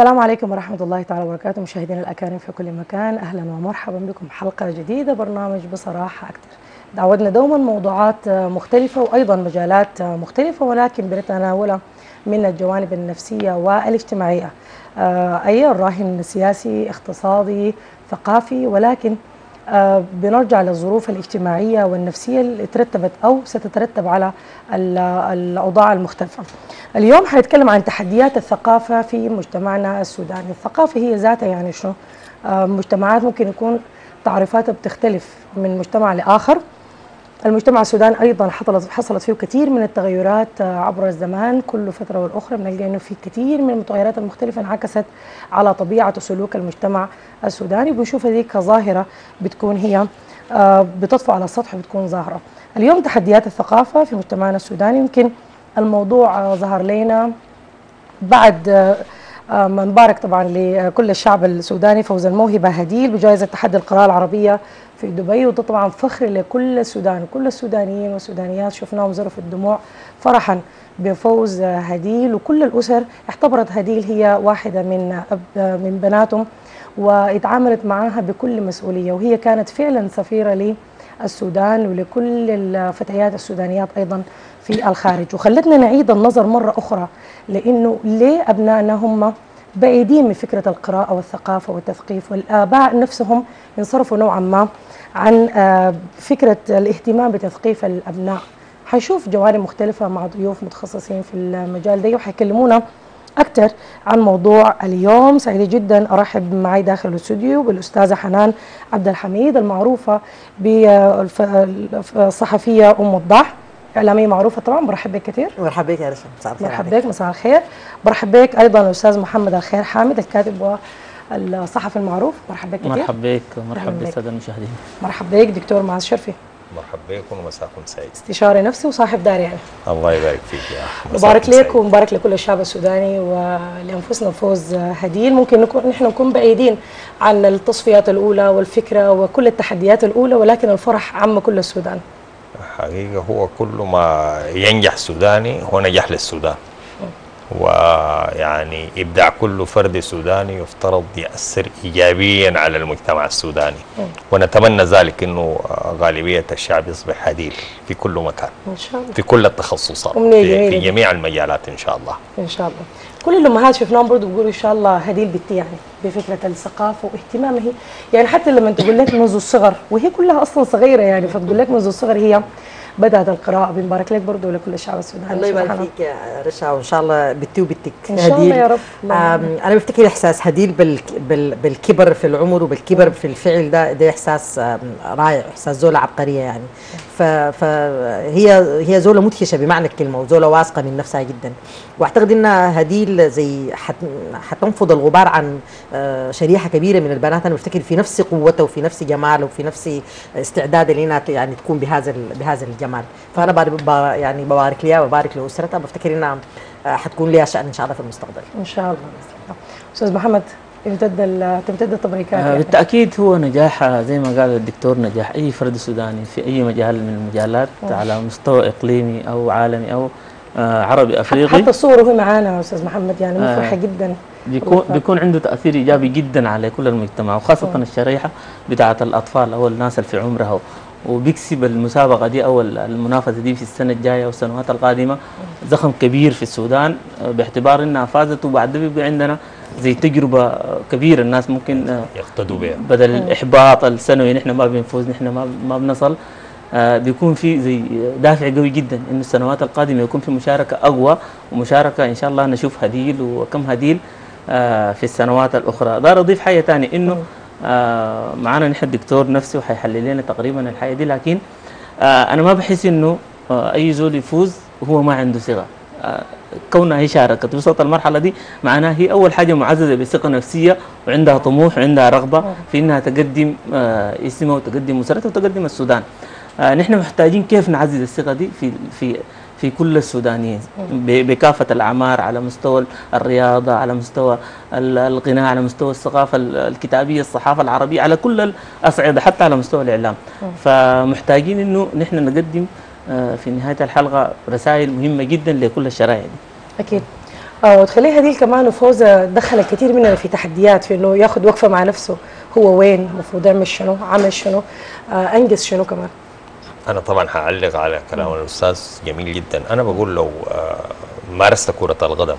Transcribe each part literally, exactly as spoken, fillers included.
السلام عليكم ورحمة الله تعالى وبركاته، مشاهدينا الأكارم في كل مكان، أهلا ومرحبا بكم حلقة جديدة برنامج بصراحة أكثر. تعودنا دوما موضوعات مختلفة وأيضا مجالات مختلفة ولكن بنتناولها من الجوانب النفسية والاجتماعية. أي الراهن سياسي، اقتصادي، ثقافي، ولكن بنرجع للظروف الاجتماعية والنفسية اللي ترتبت أو ستترتب على الأوضاع المختلفة. اليوم حنتكلم عن تحديات الثقافة في مجتمعنا السوداني. الثقافة هي ذاتها يعني شنو؟ مجتمعات ممكن يكون تعريفاتها بتختلف من مجتمع لآخر. المجتمع السوداني أيضا حصلت حصلت فيه كثير من التغيرات عبر الزمان، كل فترة والأخرى بنلقى إنه في كثير من المتغيرات المختلفة انعكست على طبيعة وسلوك المجتمع السوداني، بنشوف هذه كظاهرة بتكون هي بتطفو على السطح وبتكون ظاهرة. اليوم تحديات الثقافة في مجتمعنا السوداني، يمكن الموضوع ظهر لنا بعد ما نبارك طبعا لكل الشعب السوداني فوز الموهبة هديل بجائزة تحدي القراءة العربية في دبي، وده طبعا فخر لكل السودان، كل السودانيين والسودانيات شفناهم زرفوا الدموع فرحا بفوز هديل، وكل الأسر اعتبرت هديل هي واحدة من من بناتهم واتعاملت معاها بكل مسؤولية، وهي كانت فعلا سفيرة للسودان ولكل الفتيات السودانيات أيضا في الخارج، وخلتنا نعيد النظر مرة أخرى لأنه ليه أبنائنا هم بعيدين من فكرة القراءة والثقافة والتثقيف، والآباء نفسهم انصرفوا نوعا ما عن فكرة الاهتمام بتثقيف الأبناء. حنشوف جوانب مختلفة مع ضيوف متخصصين في المجال ده وحيكلمونا أكثر عن موضوع اليوم. سعيدة جدا أرحب معي داخل الاستوديو بالأستاذة حنان عبد الحميد المعروفة بالصحفية أم الضح، إعلامية معروفة طبعا. برحب بك كثير. مرحبا بك يا رشا، مساء الخير. مرحبا بك، مساء الخير. برحب بك أيضا الأستاذ محمد الخير حامد الكاتب والصحفي المعروف، مرحبا بك كثير. مرحبا بك ومرحبا بالسادة المشاهدين. مرحبا بك دكتور معاذ شرفي. مرحبا بكم ومساكم سعيد. استشاري نفسي وصاحب دار يعني. الله يبارك فيك يا أخي. مبارك لك ومبارك لكل الشعب السوداني ولأنفسنا فوز هديل. ممكن نكون نحن نكون بعيدين عن التصفيات الأولى والفكرة وكل التحديات الأولى، ولكن الفرح عم كل السودان. حقيقة هو كل ما ينجح سوداني هو نجاح للسودان، ويعني إبداع كل فرد سوداني يفترض يأثر إيجابيا على المجتمع السوداني، ونتمنى ذلك أنه غالبية الشعب يصبح هديل في كل مكان إن شاء الله، في كل التخصصات، في, في جميع المجالات إن شاء الله. إن شاء الله. كل الأمهات شفناهم برضه بيقولوا إن شاء الله هديل بنتي يعني بفكرة الثقافة واهتمامها هي، يعني حتى لما تقول لك منذ الصغر وهي كلها أصلا صغيرة يعني، فتقول لك منذ الصغر هي بدأت القراءة. بنبارك لك برضه ولكل الشعب السوداني. الله يبارك فيك يا رشا، وإن شاء الله بنتي وبنتك هديل. إن شاء الله يا رب. أنا بفتكر إحساس هديل بالكبر في العمر وبالكبر في الفعل، ده ده إحساس رائع، إحساس زولة عبقرية يعني. فهي هي زولة مدهشة بمعنى الكلمة، وزولة واثقة من نفسها جدا، وأعتقد إن هديل زي حتنفض الغبار عن شريحة كبيرة من البنات. أنا بفتكر في نفس قوتها وفي نفس جمالها وفي نفس استعدادها لأنها يعني تكون بهذا بهذا الجمال، فأنا بار يعني ببارك لها وبارك لأسرتها، بفتكر إنها حتكون لها شأن إن شاء الله في المستقبل. إن شاء الله. أستاذ محمد، امتد تمتد التبريكات. يعني بالتأكيد هو نجاح زي ما قال الدكتور، نجاح أي فرد سوداني في أي مجال من المجالات أوه. على مستوى إقليمي أو عالمي أو عربي أفريقي. حتى صوره هو معانا يا أستاذ محمد، يعني مفرحة جدا. بيكون بيكون عنده تاثير ايجابي جدا على كل المجتمع، وخاصه م. الشريحه بتاعه الاطفال او الناس اللي في عمرها، وبيكسب المسابقه دي او المنافسه دي في السنه الجايه والسنوات القادمه زخم كبير في السودان باعتبار انها فازت، وبعد بيبقى عندنا زي تجربه كبيره الناس ممكن يقتدوا بها بدل الاحباط السنوي نحن ما بنفوز نحن ما ما بنصل. بيكون في زي دافع قوي جدا انه السنوات القادمه يكون في مشاركه اقوى، ومشاركه ان شاء الله نشوف هديل وكم هديل في السنوات الاخرى. دار اضيف حاجه ثانيه انه معانا نحن الدكتور نفسي وحيحلل لنا تقريبا الحاجه دي، لكن انا ما بحس انه اي زول يفوز هو ما عنده ثقه. كونها هي شاركت وصلت المرحله دي معناها هي اول حاجه معززه بثقه نفسيه، وعندها طموح وعندها رغبه في انها تقدم اسمها وتقدم اسرتها وتقدم السودان. نحن محتاجين كيف نعزز الثقه دي في في في كل السودانيين بكافة الأعمار، على مستوى الرياضة، على مستوى الغناء، على مستوى الثقافة الكتابية، الصحافة العربية، على كل الأصعدة، حتى على مستوى الإعلام. فمحتاجين إنه نحن نقدم في نهاية الحلقة رسائل مهمة جدا لكل الشرائح دي. أكيد. اه وتخليها هديل كمان فوزه دخلت كثير مننا في تحديات، في انه ياخذ وقفه مع نفسه، هو وين المفروض يعمل شنو، عمل شنو، آه انجز شنو كمان. انا طبعا هعلق على كلام الاستاذ جميل جدا. انا بقول لو آه مارست كره القدم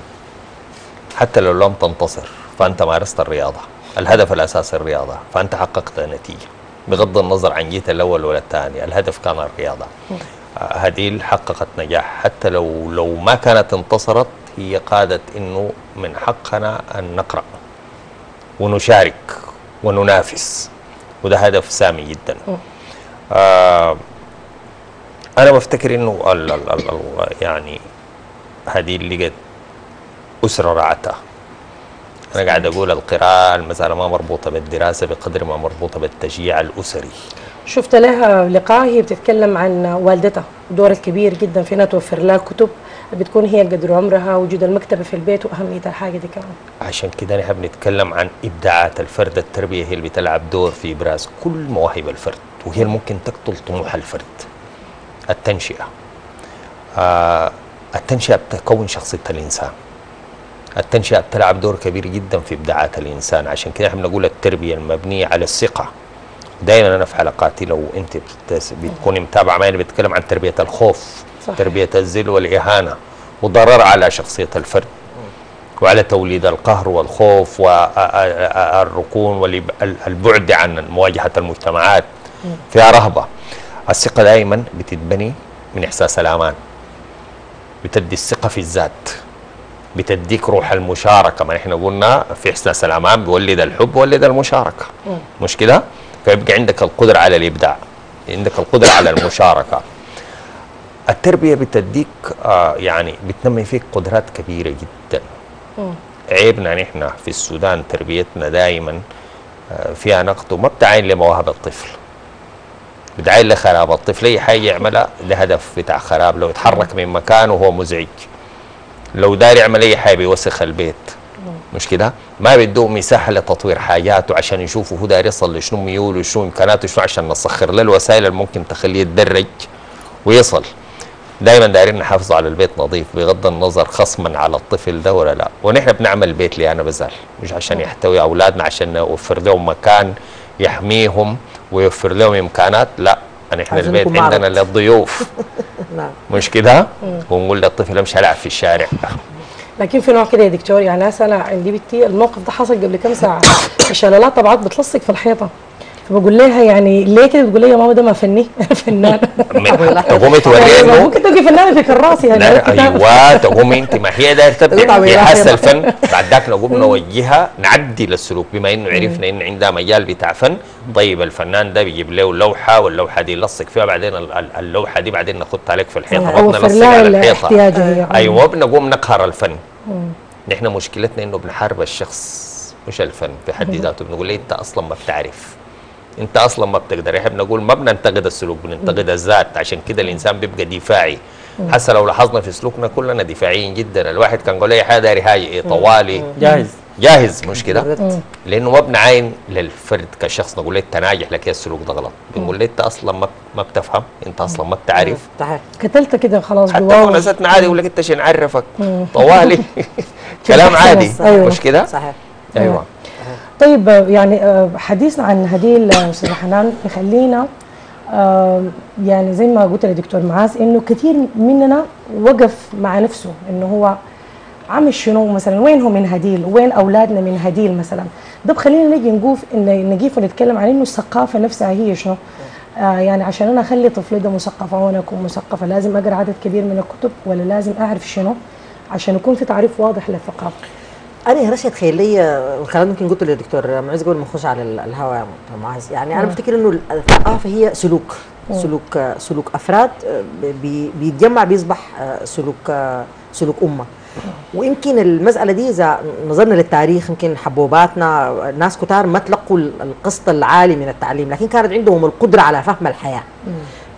حتى لو لم تنتصر فانت مارست الرياضه، الهدف الاساسي الرياضه، فانت حققت نتيجه بغض النظر عن جيت الاول ولا الثاني، الهدف كان الرياضه. هديل حققت نجاح حتى لو لو ما كانت انتصرت، هي قادت انه من حقنا ان نقرا ونشارك وننافس، وده هدف سامي جدا. آه انا بفتكر انه ال ال ال يعني هديل لقت اسره رعتها. انا قاعد اقول القراءه المساله ما مربوطه بالدراسه بقدر ما مربوطه بالتشجيع الاسري. شفت لها لقاء هي بتتكلم عن والدتها، دور الكبير جدا في انها توفر لها الكتب، بتكون هي قدر عمرها، وجود المكتبه في البيت واهميه الحاجه دي كمان. عشان كده نحن بنتكلم عن ابداعات الفرد، التربيه هي اللي بتلعب دور في ابراز كل مواهب الفرد، وهي اللي ممكن تقتل طموح الفرد. التنشئه. آه التنشئه بتكون شخصيه الانسان. التنشئه بتلعب دور كبير جدا في ابداعات الانسان، عشان كده احنا بنقول التربيه المبنيه على الثقه. دايما انا في حلقاتي لو انت بتكوني متابعه معي بتكلم عن تربيه الخوف، صح. تربيه الذل والاهانه وضرر على شخصيه الفرد، وعلى توليد القهر والخوف والركون والبعد عن مواجهه المجتمعات، فيها رهبه. الثقه دايما بتتبني من احساس الامان، بتدي الثقه في الذات، بتديك روح المشاركه، ما احنا قلنا في احساس الامان بيولد الحب ويولد المشاركه، مش كده؟ فيبقى عندك القدره على الابداع، عندك القدره على المشاركه. التربيه بتديك آه يعني بتنمي فيك قدرات كبيره جدا. عيبنا نحن في السودان تربيتنا دائما آه فيها نقد، وما بتعين لمواهب الطفل، بتعين لخراب الطفل. اي حاجه يعملها لهدف بتاع خراب، لو يتحرك من مكانه هو مزعج، لو داري يعمل اي حاجه بيوسخ البيت، مش كده؟ ما بده مساحه لتطوير حاجاته عشان يشوفوا هو داير يصل لشنو، ميوله وشنو امكاناته شنو، عشان نسخر له الوسائل اللي ممكن تخليه يتدرج ويصل. دائما دايرين نحافظوا على البيت نظيف بغض النظر خصما على الطفل ده ولا لا، ونحن بنعمل بيت لي انا بزال، مش عشان يحتوي اولادنا، عشان نوفر لهم مكان يحميهم ويوفر لهم امكانات، لا، نحن البيت عندنا للضيوف. مش كده؟ ونقول للطفل مش هلعب في الشارع. لكن في نوع كده يا دكتور، يعني هسه انا عندي بنتي الموقف ده حصل قبل كام ساعه، الشلالات طبعات بتلصق في الحيطه، فبقول لها يعني ليه كده؟ بتقول لي يا ماما ده ما فني، انا فنانه. تقومي توريني ممكن تبقي فنانه في كراسي يعني. ايوه تقومي انت، ما هي دايره تبقي هي حاسه الفن، بعد ذاك نقوم نوجهها نعدل السلوك بما انه عرفنا ان عندها مجال بتاع فن. طيب الفنان ده بيجيب له لوحه، واللوحه دي نلصق فيها، بعدين اللوحه دي بعدين ناخدها عليك في الحيطه، ما بنلصق على الحيطه. ايوه بنقوم نقهر الفن. نحن مشكلتنا انه بنحارب الشخص مش الفن في حد ذاته، بنقول له انت اصلا ما بتعرف، انت اصلا ما بتقدر. احنا بنقول ما بننتقد السلوك، بننتقد الذات. عشان كده الانسان بيبقى دفاعي. حتى لو لاحظنا في سلوكنا كلنا دفاعيين جدا. الواحد كان يقول اي حاجه داري هاي ايه طوالي، جاهز جاهز، مش كده؟ لانه ما بنعاين للفرد كشخص نقول له انت ناجح، لك السلوك ده غلط. بنقول له انت اصلا ما بتفهم، انت اصلا ما بتعرف، قتلته كده خلاص. حتى لو نسيتنا عادي يقول لك انت شنو عرفك طوالي. كلام عادي، مش كده؟ صحيح. ايوه. طيب يعني حديثنا عن هديل استاذ حنان يخلينا يعني زي ما قلت للدكتور معاذ انه كثير مننا وقف مع نفسه انه هو عامل شنو مثلا، وين هو من هديل، وين اولادنا من هديل مثلا. ده بخلينا نجي نقوف نجيف ونتكلم عن انه الثقافه نفسها هي شنو. آه يعني عشان انا اخلي طفلي ده مثقفه وانا اكون مثقفه لازم اقرا عدد كبير من الكتب، ولا لازم اعرف شنو عشان يكون في تعريف واضح للثقافه. أنا يا رشا تخيل لي والكلام ممكن قلته للدكتور معز قبل ما نخش على الهواء يا معز، يعني أنا بفتكر إنه الثقافة هي سلوك سلوك سلوك أفراد بيتجمع بيصبح سلوك سلوك أمة. ويمكن المسألة دي إذا نظرنا للتاريخ يمكن حبوباتنا ناس كتار ما تلقوا القسط العالي من التعليم، لكن كانت عندهم القدرة على فهم الحياة.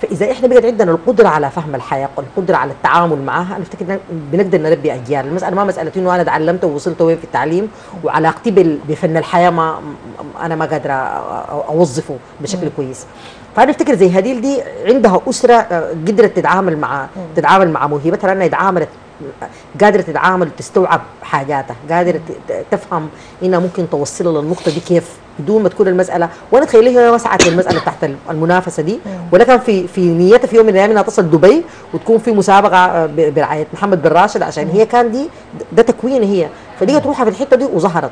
فإذا إحنا بقت عندنا القدرة على فهم الحياة، القدرة على التعامل معها، أنا أفتكر بنقدر نربي أجيال. المسألة ما مسألة إنه أنا اتعلمت ووصلت وين في التعليم وعلاقتي بفن الحياة ما أنا ما قادرة أوظفه بشكل كويس. فأنا أفتكر زي هديل دي عندها أسرة قدرت تتعامل مع تتعامل مع موهبتها، لأنها اتعاملت قادرة تتعامل وتستوعب حاجاتها، قادرة تفهم انها ممكن توصلها للنقطة دي كيف بدون ما تكون المسألة، وانا اتخيل هي وسعت المسألة تحت المنافسة دي، ولكن في في نيتها في يوم من الايام انها تصل دبي وتكون في مسابقة برعاية محمد بن راشد، عشان هي كان دي ده تكوين هي، فدي تروحها في الحتة دي وظهرت.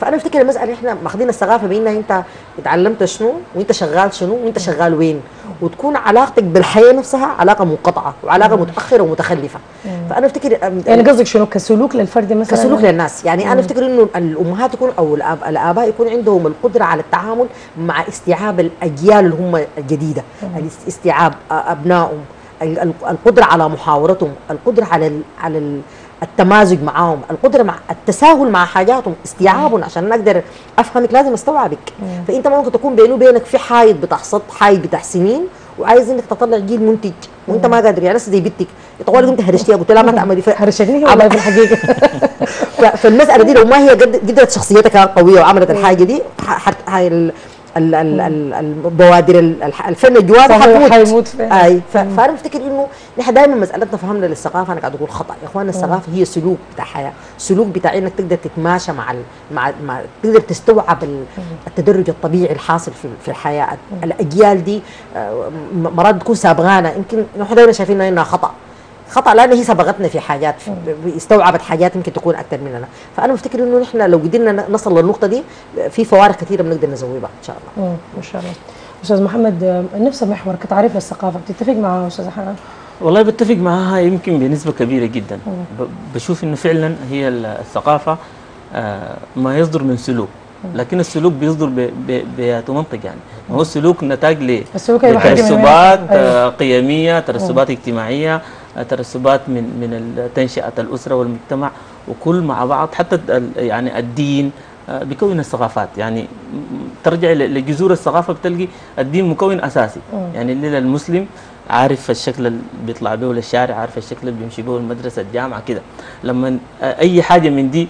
فانا افتكر المساله احنا ماخذين الثقافه بان انت اتعلمت شنو وانت شغال شنو وانت شغال وين، وتكون علاقتك بالحياه نفسها علاقه منقطعه وعلاقه مم. متاخره ومتخلفه. مم. فانا افتكر يعني قصدك شنو كسلوك للفرد مثلا، كسلوك للناس يعني. مم. انا افتكر انه الامهات يكون او الاباء يكون عندهم القدره على التعامل مع استيعاب الاجيال اللي هم الجديده، استيعاب ابنائهم، القدره على محاورتهم، القدره على على التمازج معاهم، القدره مع التساهل مع حاجاتهم، استيعابهم. عشان اقدر افهمك لازم استوعبك. مم. فانت ممكن تكون بينه وبينك في حايد بتحصد، حايد بتاع سنين، وعايز انك تطلع جيل منتج وانت مم. ما قادر. يعني ناس زي بنتك طوالي انت هرشتيها، قلت لها ما تعملي، هرشتني والله في الحقيقه. فالمساله دي لو ما هي قدرت شخصيتها كانت قويه وعملت الحاجه دي، هاي البوادر الفن الجواد حيموت. اي فانا بفتكر انه نحن دائما مسالتنا فهمنا للثقافه، انا قاعد اقول خطا يا اخوانا. الثقافه هي سلوك بتاع حياه، سلوك بتاع انك تقدر تتماشى مع مع, مع تقدر تستوعب التدرج الطبيعي الحاصل في, في الحياه. الاجيال دي مرات تكون سابغانا، يمكن نحن دائما شايفينها انها خطا خطا لان هي سبقتنا في حاجات، استوعبت حاجات يمكن تكون اكثر مننا. فانا بفتكر انه نحن لو قدرنا نصل للنقطه دي في فوارق كثيره بنقدر نزوبها ان شاء الله. امم ان شاء الله. استاذ محمد، نفس المحور كتعريف للثقافه بتتفق معها استاذ حنان؟ والله بتفق معها يمكن بنسبه كبيره جدا. مم. بشوف انه فعلا هي الثقافه ما يصدر من سلوك، لكن السلوك بيصدر بذاته منطق. يعني هو السلوك نتاج ل ترسبات قيميه، ترسبات اجتماعيه، ترسبات من من تنشئه الاسره والمجتمع وكل مع بعض، حتى يعني الدين بيكون الثقافات. يعني ترجع لجذور الثقافه بتلقي الدين مكون اساسي. يعني اللي المسلم عارف الشكل اللي بيطلع به للشارع، عارف الشكل اللي بيمشي به المدرسه، الجامعه كده. لما اي حاجه من دي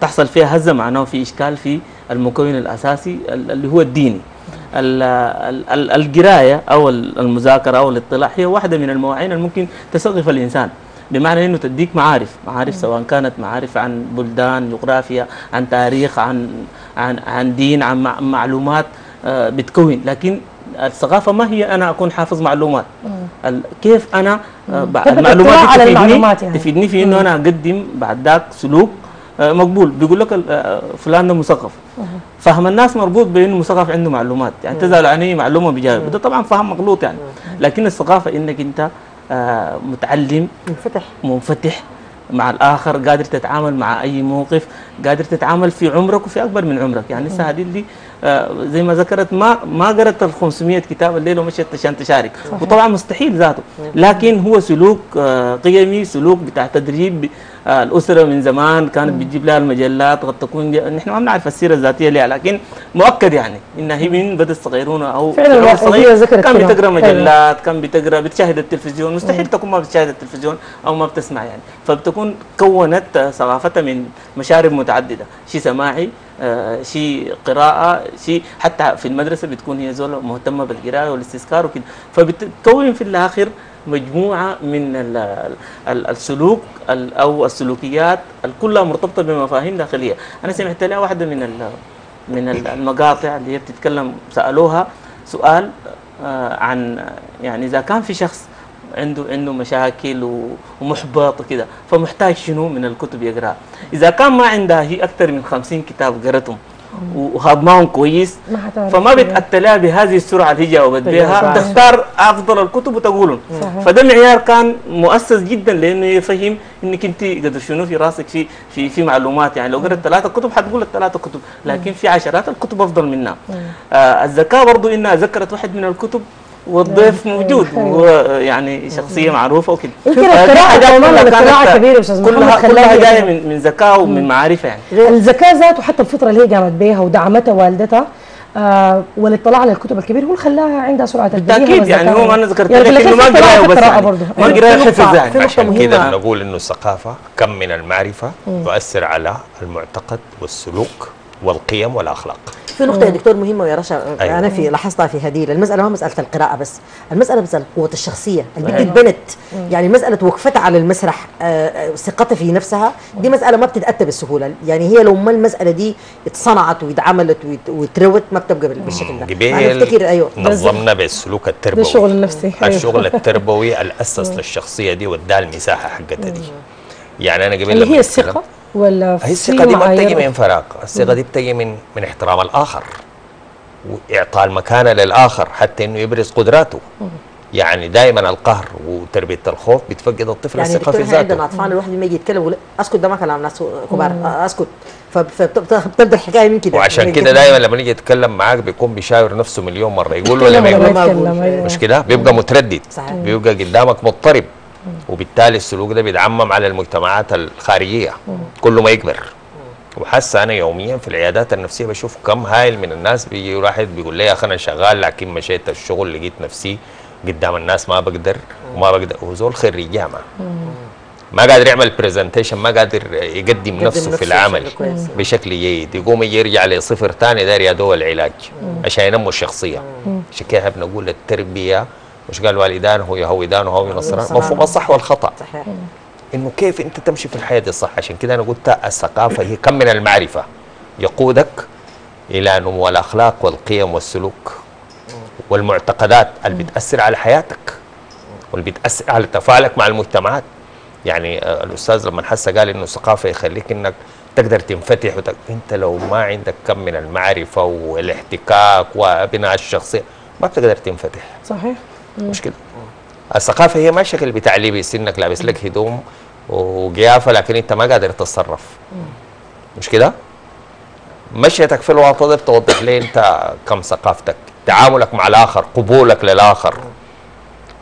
تحصل فيها هزه، معناه في اشكال في المكون الاساسي اللي هو الديني. القرايه او المذاكره او الاطلاع هي واحده من المواعين اللي ممكن تثقف الانسان، بمعنى انه تديك معارف، معارف سواء كانت معارف عن بلدان، جغرافيا، عن تاريخ، عن عن عن دين، عن معلومات بتكون. لكن الثقافه ما هي انا اكون حافظ معلومات، كيف انا المعلومات تفيدني، تفيدني في انه انا اقدم بعد ذاك سلوك مقبول. بيقول لك فلان ده مثقف، فهم الناس مربوط بانه مثقف عنده معلومات، يعني تزعل عن اي معلومه بيجاوب، ده طبعا فهم مغلوط يعني. لكن الثقافه انك انت متعلم، منفتح منفتح مع الاخر، قادر تتعامل مع اي موقف، قادر تتعامل في عمرك وفي اكبر من عمرك. يعني هسه هذه اللي زي ما ذكرت ما ما قرأت ال خمسمية كتاب الليل ومشيت عشان تشارك، وطبعا مستحيل ذاته. لكن هو سلوك قيمي، سلوك بتاع تدريب الاسره من زمان كانت بتجيب لها المجلات، قد تكون نحن ما بنعرف السيره الذاتيه لها، لكن مؤكد يعني انها هي من بدا الصغيرون او فعلا الصغير كان بتقرا مجلات، كان بتقرا، بتشاهد التلفزيون، مستحيل تكون ما بتشاهد التلفزيون او ما بتسمع يعني. فبتكون كونت ثقافتها من مشارب متعدده، شيء سماعي، آه، شيء قراءة، شيء حتى في المدرسة بتكون هي زول مهتمة بالقراءة والاستذكار وكده، فبتكون في الآخر مجموعة من ال ال السلوك ال أو السلوكيات كلها مرتبطة بمفاهيم داخلية. أنا سمعت لها واحدة من ال من المقاطع اللي هي بتتكلم، سألوها سؤال آه عن يعني إذا كان في شخص عنده عنده مشاكل ومحبط وكده، فمحتاج شنو من الكتب يقراها؟ إذا كان ما عندها هي أكثر من خمسين كتاب قرأتهم وهضمهم كويس، فما بتأتلها بهذه السرعة اللي هي جاوبت بها، تختار أفضل الكتب وتقولهم. فده معيار كان مؤسس جدا، لأنه يفهم إنك أنت قدر شنو في راسك في في في معلومات. يعني لو قرأت ثلاثة كتب حتقول الثلاثة كتب، لكن في عشرات الكتب أفضل منها. آه الذكاء برضه إنها ذكرت واحد من الكتب والضيف موجود، ويعني شخصيه معروفه وكده. يمكن القراءه كبيره استاذ محمد، كلها جايه من من ذكاء ومن معارفه يعني. الذكاء ذاته حتى الفطره اللي هي قامت بيها ودعمتها والدتها آه والاطلاع على الكتب الكبير هو اللي خلاها عندها سرعه البديهه بالتاكيد يعني. هو انا ذكرت لك انه ما قرايه بس، ما قرايه حفظ يعني. عشان كده نقول انه الثقافه كم من المعرفه تؤثر على المعتقد والسلوك والقيم والأخلاق. في نقطة يا دكتور مهمة يا رشا، أيوة. أنا في لاحظتها في هديل، المسألة ما مسألة القراءة بس، المسألة مسألة قوة الشخصية، البنت أيوة. البنت يعني مسألة وقفتها على المسرح، ثقتها في نفسها، دي مسألة ما بتتأتى بالسهولة، يعني هي لو ما المسألة دي اتصنعت واتعملت وتروت ما بتبقى بالشكل ده. جبال أيوة. نظمنا بالسلوك التربوي، الشغل النفسي، الشغل التربوي الأسس للشخصية دي واداها المساحة حقتها دي. يعني أنا جبال اللي هي الثقة ولا هي الثقة دي ما بتجي من فراغ، الثقة دي بتجي من من احترام الآخر وإعطاء المكانة للآخر حتى إنه يبرز قدراته. مم. يعني دائما القهر وتربية الخوف بتفقد الطفل يعني الثقة في ذاته. يعني عندنا أطفال الواحد لما يجي يتكلم اسكت ده ما كلام ناس كبار، اسكت، فبتبدا الحكايه من كده. وعشان كده دائما لما يجي يتكلم معاك بيكون بيشاور نفسه مليون مرة، يقول ولا ما يقول، مش كده؟ بيبقى متردد، بيبقى قدامك مضطرب، وبالتالي السلوك ده بيتعمم على المجتمعات الخارجيه كل ما يكبر. وحاسه انا يوميا في العيادات النفسيه بشوف كم هائل من الناس بيجي واحد بيقول لي يا اخي انا شغال لكن مشيت الشغل لقيت نفسي قدام الناس ما بقدر وما بقدر، وزول خريج جامعه ما قادر يعمل برزنتيشن، ما قادر يقدم نفسه في العمل بشكل جيد، يقوم يرجع لصفر ثاني داير يا دول العلاج عشان ينمو الشخصيه. عشان كده بنقول التربيه مش قال والدان هو يهودان وهو نصران، مفهوم الصح والخطا صحيح، انه كيف انت تمشي في الحياه دي صح. عشان كده انا قلت الثقافه هي كم من المعرفه يقودك الى نمو الاخلاق والقيم والسلوك والمعتقدات اللي بتاثر على حياتك واللي بتاثر على تفاعلك مع المجتمعات. يعني الاستاذ لما حسه قال انه الثقافه يخليك انك تقدر تنفتح وتك... انت لو ما عندك كم من المعرفه والاحتكاك وبناء الشخصيه ما بتقدر تنفتح صحيح. مش كده؟ الثقافة هي ما شكل بتعليبي سنك لابس لك هدوم وقيافة لكن انت ما قادر تتصرف. مش كده؟ مشيتك في الواقع ده بتوضح لي انت كم ثقافتك، تعاملك مع الاخر، قبولك للاخر.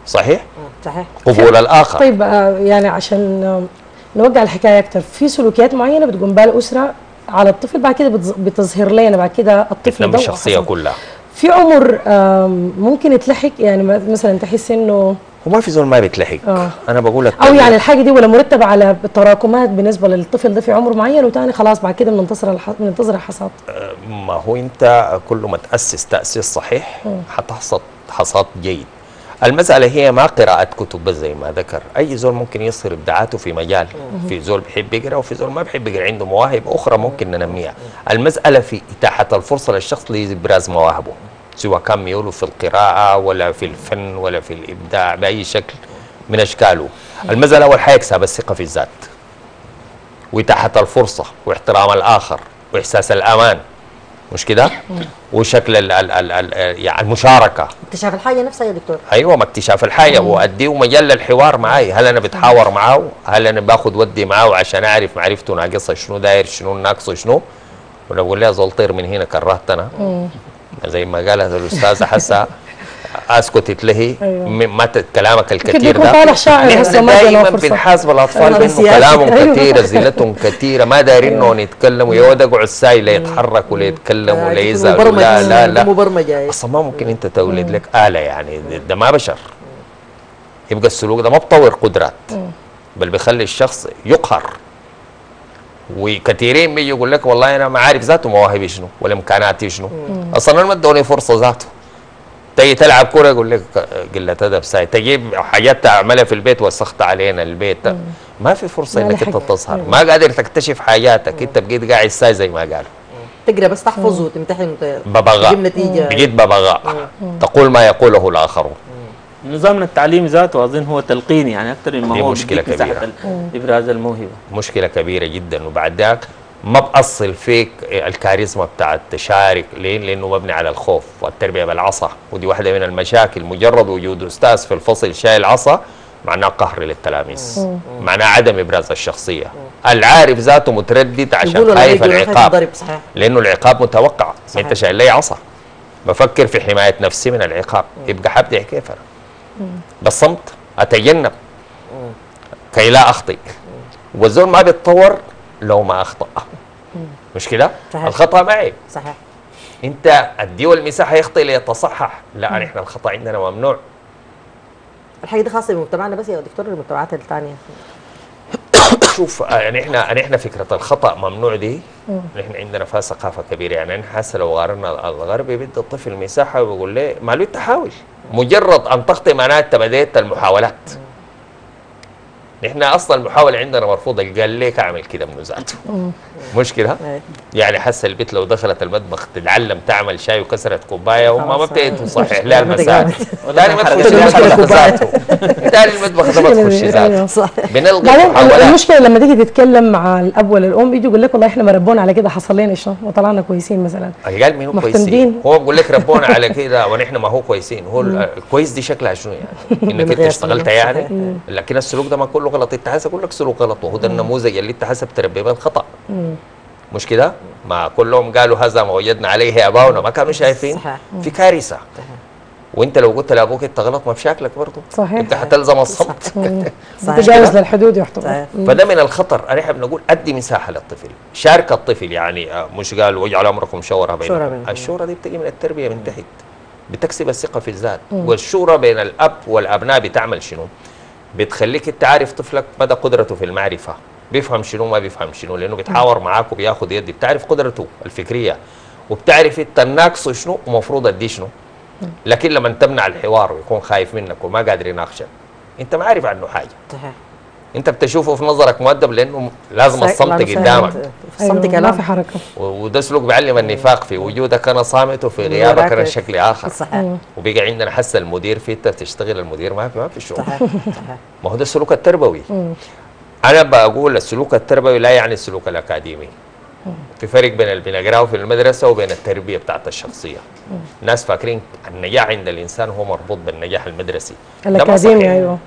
صحيح؟ صحيح. قبول الاخر. طيب يعني عشان نوقع الحكاية أكثر، في سلوكيات معينة بتقوم بها الأسرة على الطفل بعد كده بتظهر لنا بعد كده الطفل ده الشخصية كلها. في عمر ممكن يتلحق يعني مثلا تحس انه وما في زول ما بيتلحق آه. انا بقول لك او يعني الحاجه دي ولا مرتبه على تراكمات بالنسبه للطفل ده في عمر معين وثاني خلاص بعد كده بننتظر بننتظر الحصاد. ما هو انت كل ما تاسس تاسيس صحيح حتحصد حصاد جيد. المساله هي ما قراءه كتب بس زي ما ذكر، اي زول ممكن يصهر ابداعاته في مجال، في زول بيحب يقرا وفي زول ما بيحب يقرا، عنده مواهب اخرى ممكن ننميها. المساله في اتاحه الفرصه للشخص لابراز مواهبه، سواء كان ميوله في القراءه ولا في الفن ولا في الابداع باي شكل من اشكاله. المساله اول حاجه يكسب الثقه في الذات واتاحه الفرصه واحترام الاخر واحساس الامان، مش كده؟ وشكل ال ال ال ال يعني المشاركه، اكتشاف الحاجه نفسها يا دكتور. ايوه، ما اكتشاف الحاجه واديه مجال الحوار معي، هل انا بتحاور معاه؟ هل انا باخذ ودي معاه عشان اعرف معرفته ناقصه شنو، داير شنو، ناقصه شنو؟ ولا بقول لها زول طير من هنا كرهتنا زي ما قالت الاستاذه حسا اسكت اتلهي ما كلامك الكثير ده. طالع شاعر هسه ما دائما بنحاسب الاطفال بانه كلامهم كثير، زلتهم كثيره، ما دايرين انهم يتكلموا، يقعدوا يقعدوا الساي لا يتحرك ولا يتكلم ولا يزعل. لا لا لا مبرمجه اصلا ما ممكن انت تولد لك اله، يعني ده ما بشر. يبقى السلوك ده ما بطور قدرات بل بيخلي الشخص يقهر. وكثيرين بيجي يقول لك والله انا ما عارف ذاته مواهبي شنو ولا امكاناتي شنو، اصلا ما ادوني فرصه ذاته. تيجي تلعب كوره يقول لك قله ادب ساي، تجيب حاجات تعملها في البيت وسخت علينا البيت، ما في فرصه انك انت تظهر، ما قادر تكتشف حاجاتك، انت بقيت قاعد ساي زي ما قالوا تقرا بس تحفظ وتمتحن وتجيب نتيجه، بقيت ببغاء تقول ما يقوله الاخرون. نظامنا التعليمي ذاته اظن هو تلقيني يعني اكثر مما هو مشكله كبيره ابراز الموهبه، مشكله كبيره جدا. وبعد ذاك ما بأصل فيك الكاريزما بتاعت تشارك، ليه؟ لأنه مبني على الخوف والتربية بالعصا، ودي واحدة من المشاكل. مجرد وجود أستاذ في الفصل شايل عصا معناه قهر للتلاميذ، معناه عدم إبراز الشخصية. العارف ذاته متردد عشان خايف العقاب، لأنه العقاب متوقع، أنت شايل لي عصا بفكر في حماية نفسي من العقاب، يبقى حبدع كيف أنا؟ بالصمت أتجنب كي لا أخطئ. والزول ما بيتطور لو ما أخطأ. مش كده؟ الخطأ معي صحيح، أنت أديه المساحة يخطئ ليتصحح. لا، نحن الخطأ عندنا ممنوع. الحاجة دي خاصة بمجتمعنا بس يا دكتور، المجتمعات الثانية شوف يعني احنا يعني احنا فكره الخطا ممنوع دي نحن عندنا فيها ثقافه كبيره. يعني انا حاسه لو غيرنا الغربي بيدي الطفل مساحه وبيقول له مالو انت حاول، مجرد ان تخطئ معناها انت بديت المحاولات. نحن اصلا المحاوله عندنا مرفوضه، قال ليك اعمل كده من ذاته مش كده؟ يعني حاسه البيت لو دخلت المطبخ تتعلم تعمل شاي وكسرت كوبايه وما ما بتقدر تصحح لها المسائل، ثاني ما تخش ذاته، ثاني المطبخ ما تخش ذاته. بنلقى المشكله لما تيجي تتكلم مع الاب ولا الام يجي يقول لك والله احنا مربونا على كده، حصل لنا ايش وطلعنا كويسين مثلا. قال مين كويسين؟ هو بيقول لك ربونا على كده ونحن ما هو كويسين. هو الكويس دي شكلها شنو يعني؟ انك انت اشتغلت يعني، لكن السلوك ده ما كله غلط. انت حاسس اقول لك سلوك غلط، وهو ده النموذج اللي انت حاسس بتربيه بالخطا مش كده؟ ما كلهم قالوا هذا ما وجدنا عليه اباؤنا، ما كانوا شايفين في كارثه. وانت لو قلت لابوك انت غلط ما بشكلك برضه صحيح، انت هتلزم الصمت تجاوز للحدود يحترم. فده من الخطر. احنا بنقول ادي مساحه للطفل، شارك الطفل. يعني مش قال واجعل امركم شورى بينكم، الشورى دي بتيجي من التربيه من تحت، بتكسب الثقه في الذات. والشورى بين الاب والابناء بتعمل شنو؟ بتخليك انت عارف طفلك مدى قدرته في المعرفه، بيفهم شنو ما بيفهم شنو، لانه بيتحاور معاك وبياخد يدي، بتعرف قدرته الفكريه وبتعرف انت الناقص شنو ومفروض ادي شنو. لكن لما تمنع الحوار ويكون خايف منك وما قادر يناقشك، انت ما عارف عنه حاجه. انت بتشوفه في نظرك مؤدب لانه لازم الصمت قدامك، الصمت كلام ما في حركه، وده سلوك بيعلم النفاق. في وجودك انا صامت وفي غيابك انا شكلي اخر. صحيح. وبيجي عندنا حاسه المدير في انت بتشتغل المدير ما في ما في شغل. صحيح صحيح. ما هو ده السلوك التربوي. انا بقول السلوك التربوي لا يعني السلوك الاكاديمي. في فرق بين اللي بنقراه في المدرسه وبين التربيه بتاعت الشخصيه. الناس فاكرين النجاح عند الانسان هو مربوط بالنجاح المدرسي الاكاديمي. ايوه،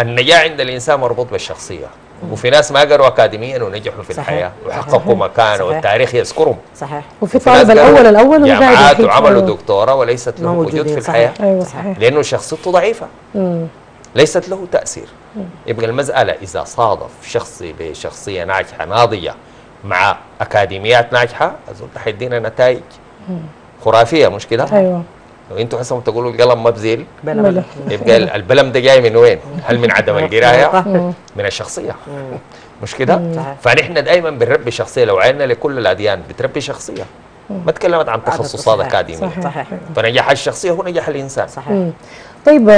النجاح عند الانسان مربوط بالشخصيه. مم. وفي ناس ما قروا اكاديميا ونجحوا في صحيح. الحياه وحققوا مكانه والتاريخ يذكرهم. صحيح. وفي طالب الاول الاول وجامعات وعملوا دكتوراه وليست له وجود في الحياه. أيوة صحيح. لانه شخصيته ضعيفه. مم. ليست له تاثير. مم. يبقى المساله اذا صادف شخصي بشخصيه ناجحه ناضيه مع اكاديميات ناجحه اظن حيدينا نتائج مم. خرافيه مش كده؟ ايوه. وانتوا حسب تقولوا القلم ما بزيل، بلم. يبقى البلم ده جاي من وين؟ هل من عدم القرايه؟ من الشخصيه مش كده؟ فنحن دائما بنربي شخصيه. لو عيننا لكل الاديان بتربي شخصيه، ما تكلمت عن تخصصات اكاديميه. فنجاح الشخصيه هو نجاح الانسان. صحيح. طيب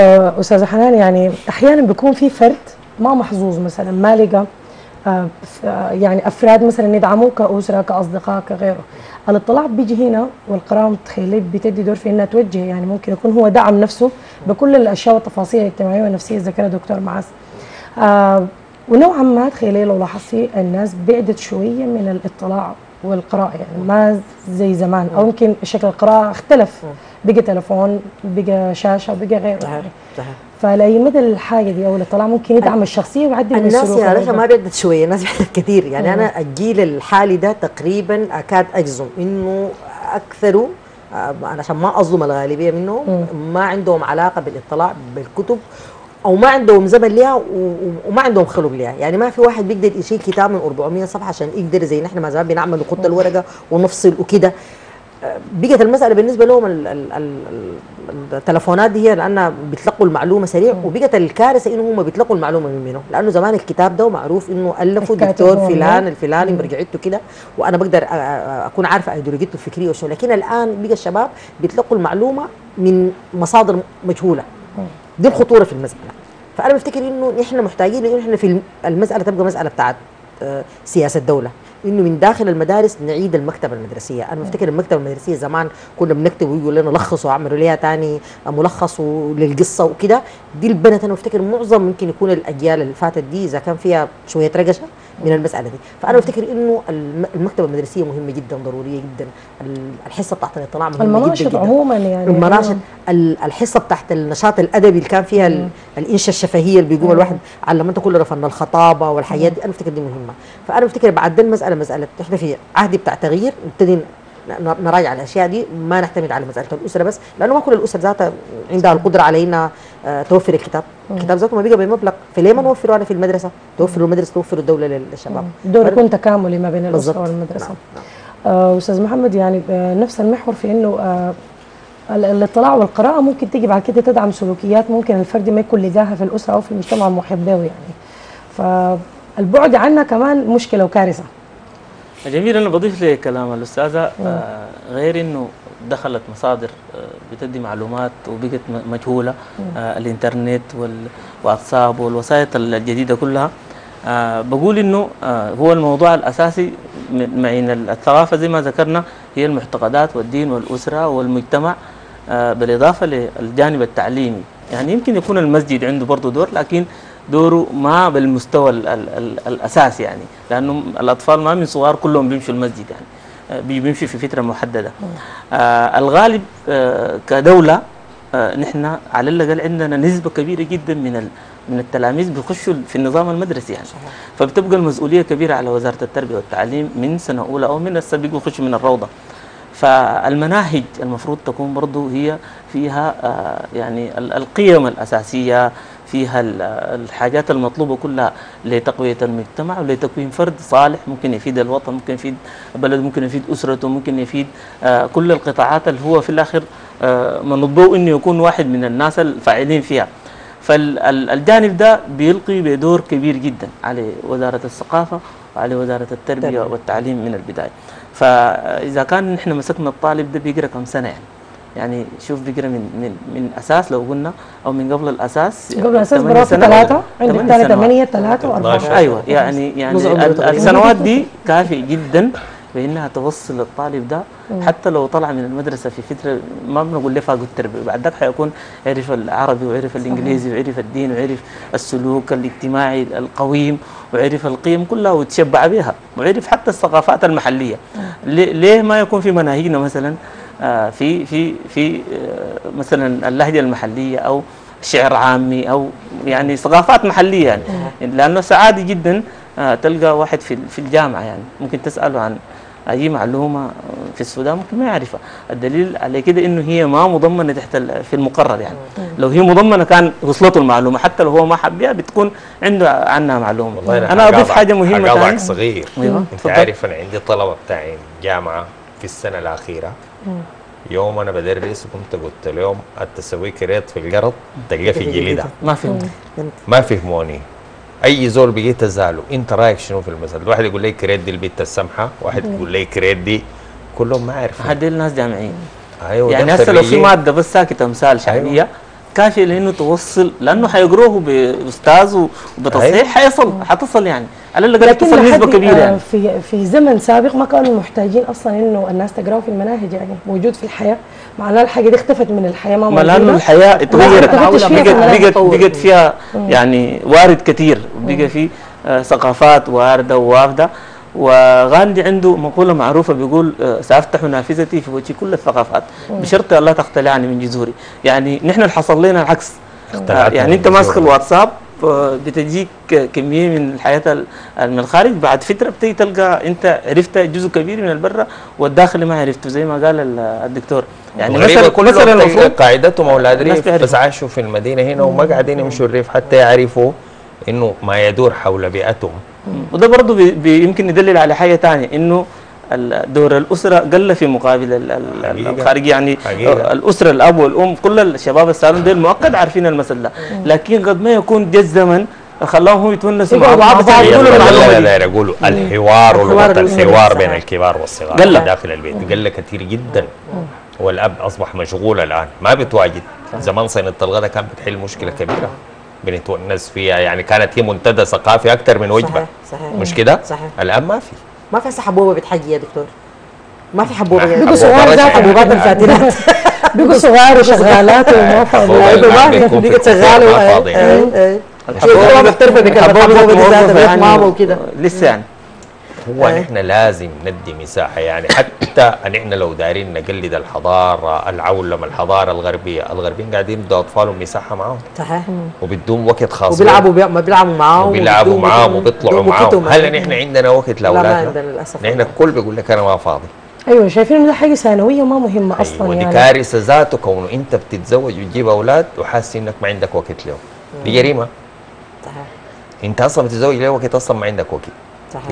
استاذه حنان، يعني احيانا بيكون في فرد ما محظوظ مثلا، ما لقى يعني افراد مثلا يدعموه كاسره كاصدقاء كغيره. الاطلاع بيجي هنا والقراءه متخيله بتدي دور في انها توجه، يعني ممكن يكون هو دعم نفسه بكل الاشياء والتفاصيل الاجتماعيه والنفسيه زي كده دكتور معاذ. آه ونوعا ما تخيلي لو لاحظتي الناس بعدت شويه من الاطلاع والقراءه، يعني ما زي زمان، او يمكن شكل القراءه اختلف، بقى تلفون، بقى شاشه، بقى غيره. يعني فلأي مدى الحاجه دي او الاطلاع ممكن يدعم الشخصيه ويعدي من السلوك؟ الناس يا رشا ما بيعدت شويه، الناس بيعدت كثير. يعني مم. انا الجيل الحالي ده تقريبا اكاد اجزم انه اكثره، انا عشان ما اظلم الغالبيه منهم، مم. ما عندهم علاقه بالاطلاع بالكتب او ما عندهم زمن ليها وما عندهم خلق ليها. يعني ما في واحد بيقدر يشيل كتاب من أربعمية صفحه عشان يقدر زي نحن ما زمان بنعمل خط الورقه ونفصل وكده. بقت المساله بالنسبه لهم ال ال ال التلفونات دي هي، لانها بيتلقوا المعلومه سريع. وبقت الكارثه انه هم بيتلقوا المعلومه من منه، لانه زمان الكتاب ده معروف انه الفه الدكتور فلان الفلاني مرجعيته كده، وانا بقدر اكون عارفه ايديولوجيته الفكريه وشو. لكن الان بقى الشباب بيتلقوا المعلومه من مصادر مجهوله. دي الخطوره في المساله. فانا بفتكر انه نحن محتاجين لانه احنا في المساله تبقى مساله بتاعت سياسه الدوله، انه من داخل المدارس نعيد المكتبه المدرسيه. انا بفتكر المكتبه المدرسيه زمان كنا بنكتب ويقول لنا لخصوا واعملوا ليها ثاني ملخص للقصه وكده. دي البنت انا بفتكر معظم ممكن يكون الاجيال اللي فاتت دي اذا كان فيها شويه رقشه من المساله دي. فانا بفتكر انه المكتبه المدرسيه مهمه جدا، ضروريه جدا. الحصه بتاعت الاطلاع مهمه جدا. المناشط عموما يعني المناشط، الحصه بتاعت النشاط الادبي اللي كان فيها الانشاء الشفهيه اللي بيقوم الواحد علمته كله رفضنا الخطابه والحياه دي، انا بفتكر دي مهمه. فانا بفتكر بعد المساله مساله احنا في عهد بتاع تغيير، نبتدي نراجع الاشياء دي، ما نعتمد على مساله الاسره بس، لانه ما كل الاسر ذاتها عندها القدره على انها توفر الكتاب. الكتاب ذاته ما بيجي بمبلغ، فليه ما نوفره انا في المدرسه؟ توفروا المدرسه، توفروا الدوله للشباب. دور يكون تكاملي ما بين الاسره والمدرسه. آه استاذ محمد، يعني نفس المحور في انه آه الاطلاع والقراءه ممكن تيجي بعد كده تدعم سلوكيات ممكن الفرد ما يكون لقاها في الاسره او في المجتمع المحيط به. يعني ف البعد عنها كمان مشكله وكارثه. جميل. انا بضيف لكلام الاستاذه غير انه دخلت مصادر بتدي معلومات وبقت مجهوله، الانترنت والواتساب والوسائط الجديده كلها. بقول انه هو الموضوع الاساسي معين الثقافه زي ما ذكرنا هي المعتقدات والدين والاسره والمجتمع، بالاضافه للجانب التعليمي. يعني يمكن يكون المسجد عنده برضه دور، لكن دوره ما بالمستوى ال ال ال الاساسي، يعني لانه الاطفال ما من صغار كلهم بيمشوا المسجد، يعني بيمشوا في فتره محدده. آه الغالب آه كدوله آه نحن على الاقل عندنا نسبه كبيره جدا من من التلاميذ بيخشوا في النظام المدرسي، يعني فبتبقى المسؤوليه كبيره على وزاره التربيه والتعليم من سنه اولى او من السابق بيخشوا من الروضه. فالمناهج المفروض تكون برضو هي فيها يعني القيم الأساسية، فيها الحاجات المطلوبة كلها لتقوية المجتمع ولتكوين فرد صالح ممكن يفيد الوطن، ممكن يفيد بلد، ممكن يفيد أسرته، ممكن يفيد كل القطاعات اللي هو في الآخر منضوء أنه يكون واحد من الناس الفاعلين فيها. فالجانب ده بيلقي بدور كبير جدا على وزارة الثقافة وعلى وزارة التربية والتعليم من البداية. فاذا كان نحن مسكنا الطالب ده بيقرا كم سنه، يعني يعني شوف بيقرا من من من اساس لو قلنا او من قبل الاساس، قبل الاساس براسه ثلاثه عندنا ثمانية ثلاثة وأربعة. ايوه يعني يعني السنوات دي كافيه جدا بانها توصل الطالب ده حتى لو طلع من المدرسه في فتره ما بنقول له فاقد التربيه، بعد ذاك حيكون عرف العربي وعرف الانجليزي وعرف الدين وعرف السلوك الاجتماعي القويم وعرف القيم كلها وتشبع بها وعرف حتى الثقافات المحليه. ليه ما يكون في مناهجنا مثلا في في في مثلا اللهجه المحليه او شعر عامي او يعني ثقافات محليه؟ يعني لانه عادي جدا تلقى واحد في في الجامعه يعني ممكن تساله عن اي معلومه في السودان ممكن ما يعرفها. الدليل على كده انه هي ما مضمنه تحت في المقرر، يعني لو هي مضمنه كان وصلته المعلومه حتى لو هو ما حبها بتكون عنده عنها معلومه. انا اضيف حاجه مهمه ثانيه، حاجه صغير. انت عارف انا عندي طلبه بتاعي جامعه في السنه الاخيره، يوم انا بدرس كنت قلت لهم التسوي كريت في القرض تلقاه في جليده، ما فهموني ما فهموني اي زول بقيت ازاله انت رايك شنو في المسألة؟ واحد يقول لي كريت دي البت السمحه، واحد يقول لي كريت دي، كلهم ما عارفين. هذول الناس جامعيين. ايوه يعني هسه لو في ماده بس ساكته امثال شعبيه أيوة. كافيه لانه توصل، لانه حيقروه باستاذ وبتصحيح حيصل حتصل يعني على الاقل تصل نسبه كبيره. يعني في في زمن سابق ما كانوا محتاجين اصلا انه الناس تقراه في المناهج، يعني موجود في الحياه. معناها الحاجه دي اختفت من الحياه، ما موجوده لانه الحياه اتغيرت بقت بقت فيها يعني وارد كثير، بقى في ثقافات وارده ووافده. وغاندي عنده مقوله معروفه بيقول سافتح نافذتي في وجه كل الثقافات بشرط لا تقتلعني من جذوري. يعني نحن اللي حصل لنا العكس، يعني انت ماسك الواتساب بتجيك كميه من الحياه من الخارج، بعد فتره بتيجي تلقى انت عرفت جزء كبير من البرة والداخل ما عرفته زي ما قال الدكتور. يعني مثلا مثلا المفروض قاعدتهم اولاد الريف بس عاشوا في المدينه هنا وما قاعدين يمشوا الريف حتى يعرفوا انه ما يدور حول بيئتهم. وده برضه يمكن يدلل على حاجه ثانيه، انه دور الاسره قل في مقابل الخارجي. يعني حقيقة. الاسره الاب والام كل الشباب السالم دول مؤكد عارفين المساله، لكن قد ما يكون جه الزمن خلاهم يتونسوا مع بعض. لا يقولوا الحوار والوطن، الحوار بين الكبار والصغار قل داخل البيت قل كثير جدا. والاب اصبح مشغول الان ما بتواجد. زمان صينيه الغداء كانت بتحل مشكله كبيره بنتونس فيها، يعني كانت هي منتدى ثقافي اكثر من وجبه. صحيح صحيح مش كده؟ الان ما في ما في حبوبه بتحجي يا دكتور، ما في حبوبه بيجوا صغار ذات حبوبات الفاتنات، بيجوا صغار وشغالات وما فاضيين، بيجوا شغاله اي الحبوبه بتربى بكلام ماما وكده لسه. يعني هو نحن لازم ندي مساحه، يعني حتى نحن لو دايرين نقلد الحضاره العولمه الحضاره الغربيه، الغربيين قاعدين يدوا اطفالهم مساحه معاهم صحيح وبدهم وقت خاص وبيلعبوا بي... ما بيلعبوا معاهم وبيلعبوا معاهم وبيطلعوا معاهم. هل نحن عندنا وقت لاولادنا؟ لا ما عندنا للاسف. نحن الكل بيقول لك انا ما فاضي. ايوه شايفين انه ده حاجه ثانويه ما مهمه اصلا. أيوة يعني ودي كارثه ذاته، كونه انت بتتزوج وتجيب اولاد وحاسس انك ما عندك وقت لهم، دي جريمه صحيح. انت اصلا بتتزوج ليه وقت اصلا ما عندك وقت؟